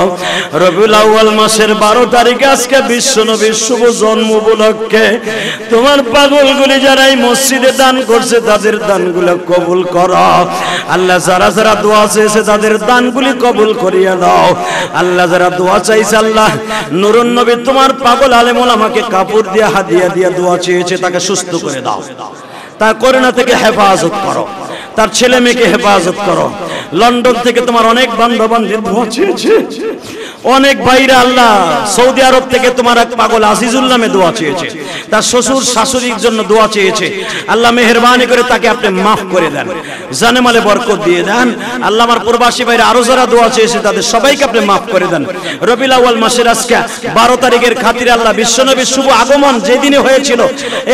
রবিউল আউয়াল মাসের 12 তারিখে আজকে বিশ্বনবীর শুভ জন্ম উপলক্ষে তোমার পাগলগুলি যারা এই মসজিদে দান করছে তাদের দানগুলো কবুল করো। আল্লাহ যারা যারা দোয়া চেয়েছে তাদের দানগুলি কবুল করিয়া দাও। আল্লাহ যারা দোয়া চাইছে আল্লাহ নুরুন নবী তোমার পাগল আলিম ওলামাকে কাপড় দিয়ে হাদিয়া দিয়ে দোয়া চেয়েছে তাকে সুস্থ করে দাও, তার করোনা থেকে হেফাজত করো, তার ছেলে মেয়েকে হেফাজত করো। লন্ডন থেকে তোমার অনেক বান্ধব বান্ধব দোয়া চেয়েছে, अनेक भाईरा आल्लाह सऊदी आरब थेके तोमार एक पागल आजिजुल नामे दुआ चेयेछे तार शशुर शाशुड़िर जोन्नो दुआ चेयेछे आल्लाह मेहरबानी करे ताके आपनि माफ करे देन जाने माले बरकत दिए देन आल्लाह आमार प्रवासी भाईरा आरो जारा दुआ चेयेछे ताদের সবাইকে আপনি माफ করে দেন রবিউল আউয়াল মাসের আজকে 12 তারিখের খাতিরে আল্লাহ বিশ্বনবীর শুভ আগমন যে দিনে হয়েছিল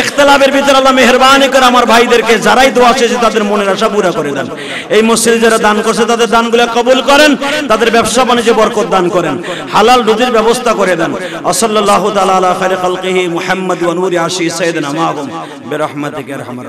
ইখতিলাফের ভিতর আল্লাহ মেহেরবানি করে আমার ভাইদেরকে যারাই দোয়া চেয়েছে তাদের মনের আশা পূরণ করে দেন এই মসজিদে যারা দান করছে তাদের দানগুলো কবুল করেন তাদের ব্যবসা বাণিজ্যে বরকত দান করেন হালাল রুজির ব্যবস্থা করে দেন সাল্লাল্লাহু তাআলা আলা খায়রি খালকিহি মুহাম্মদ ওয়া নূরি আশি সাইয়্যিদিনা মা'হুম বিরহমাতিকা আরহামার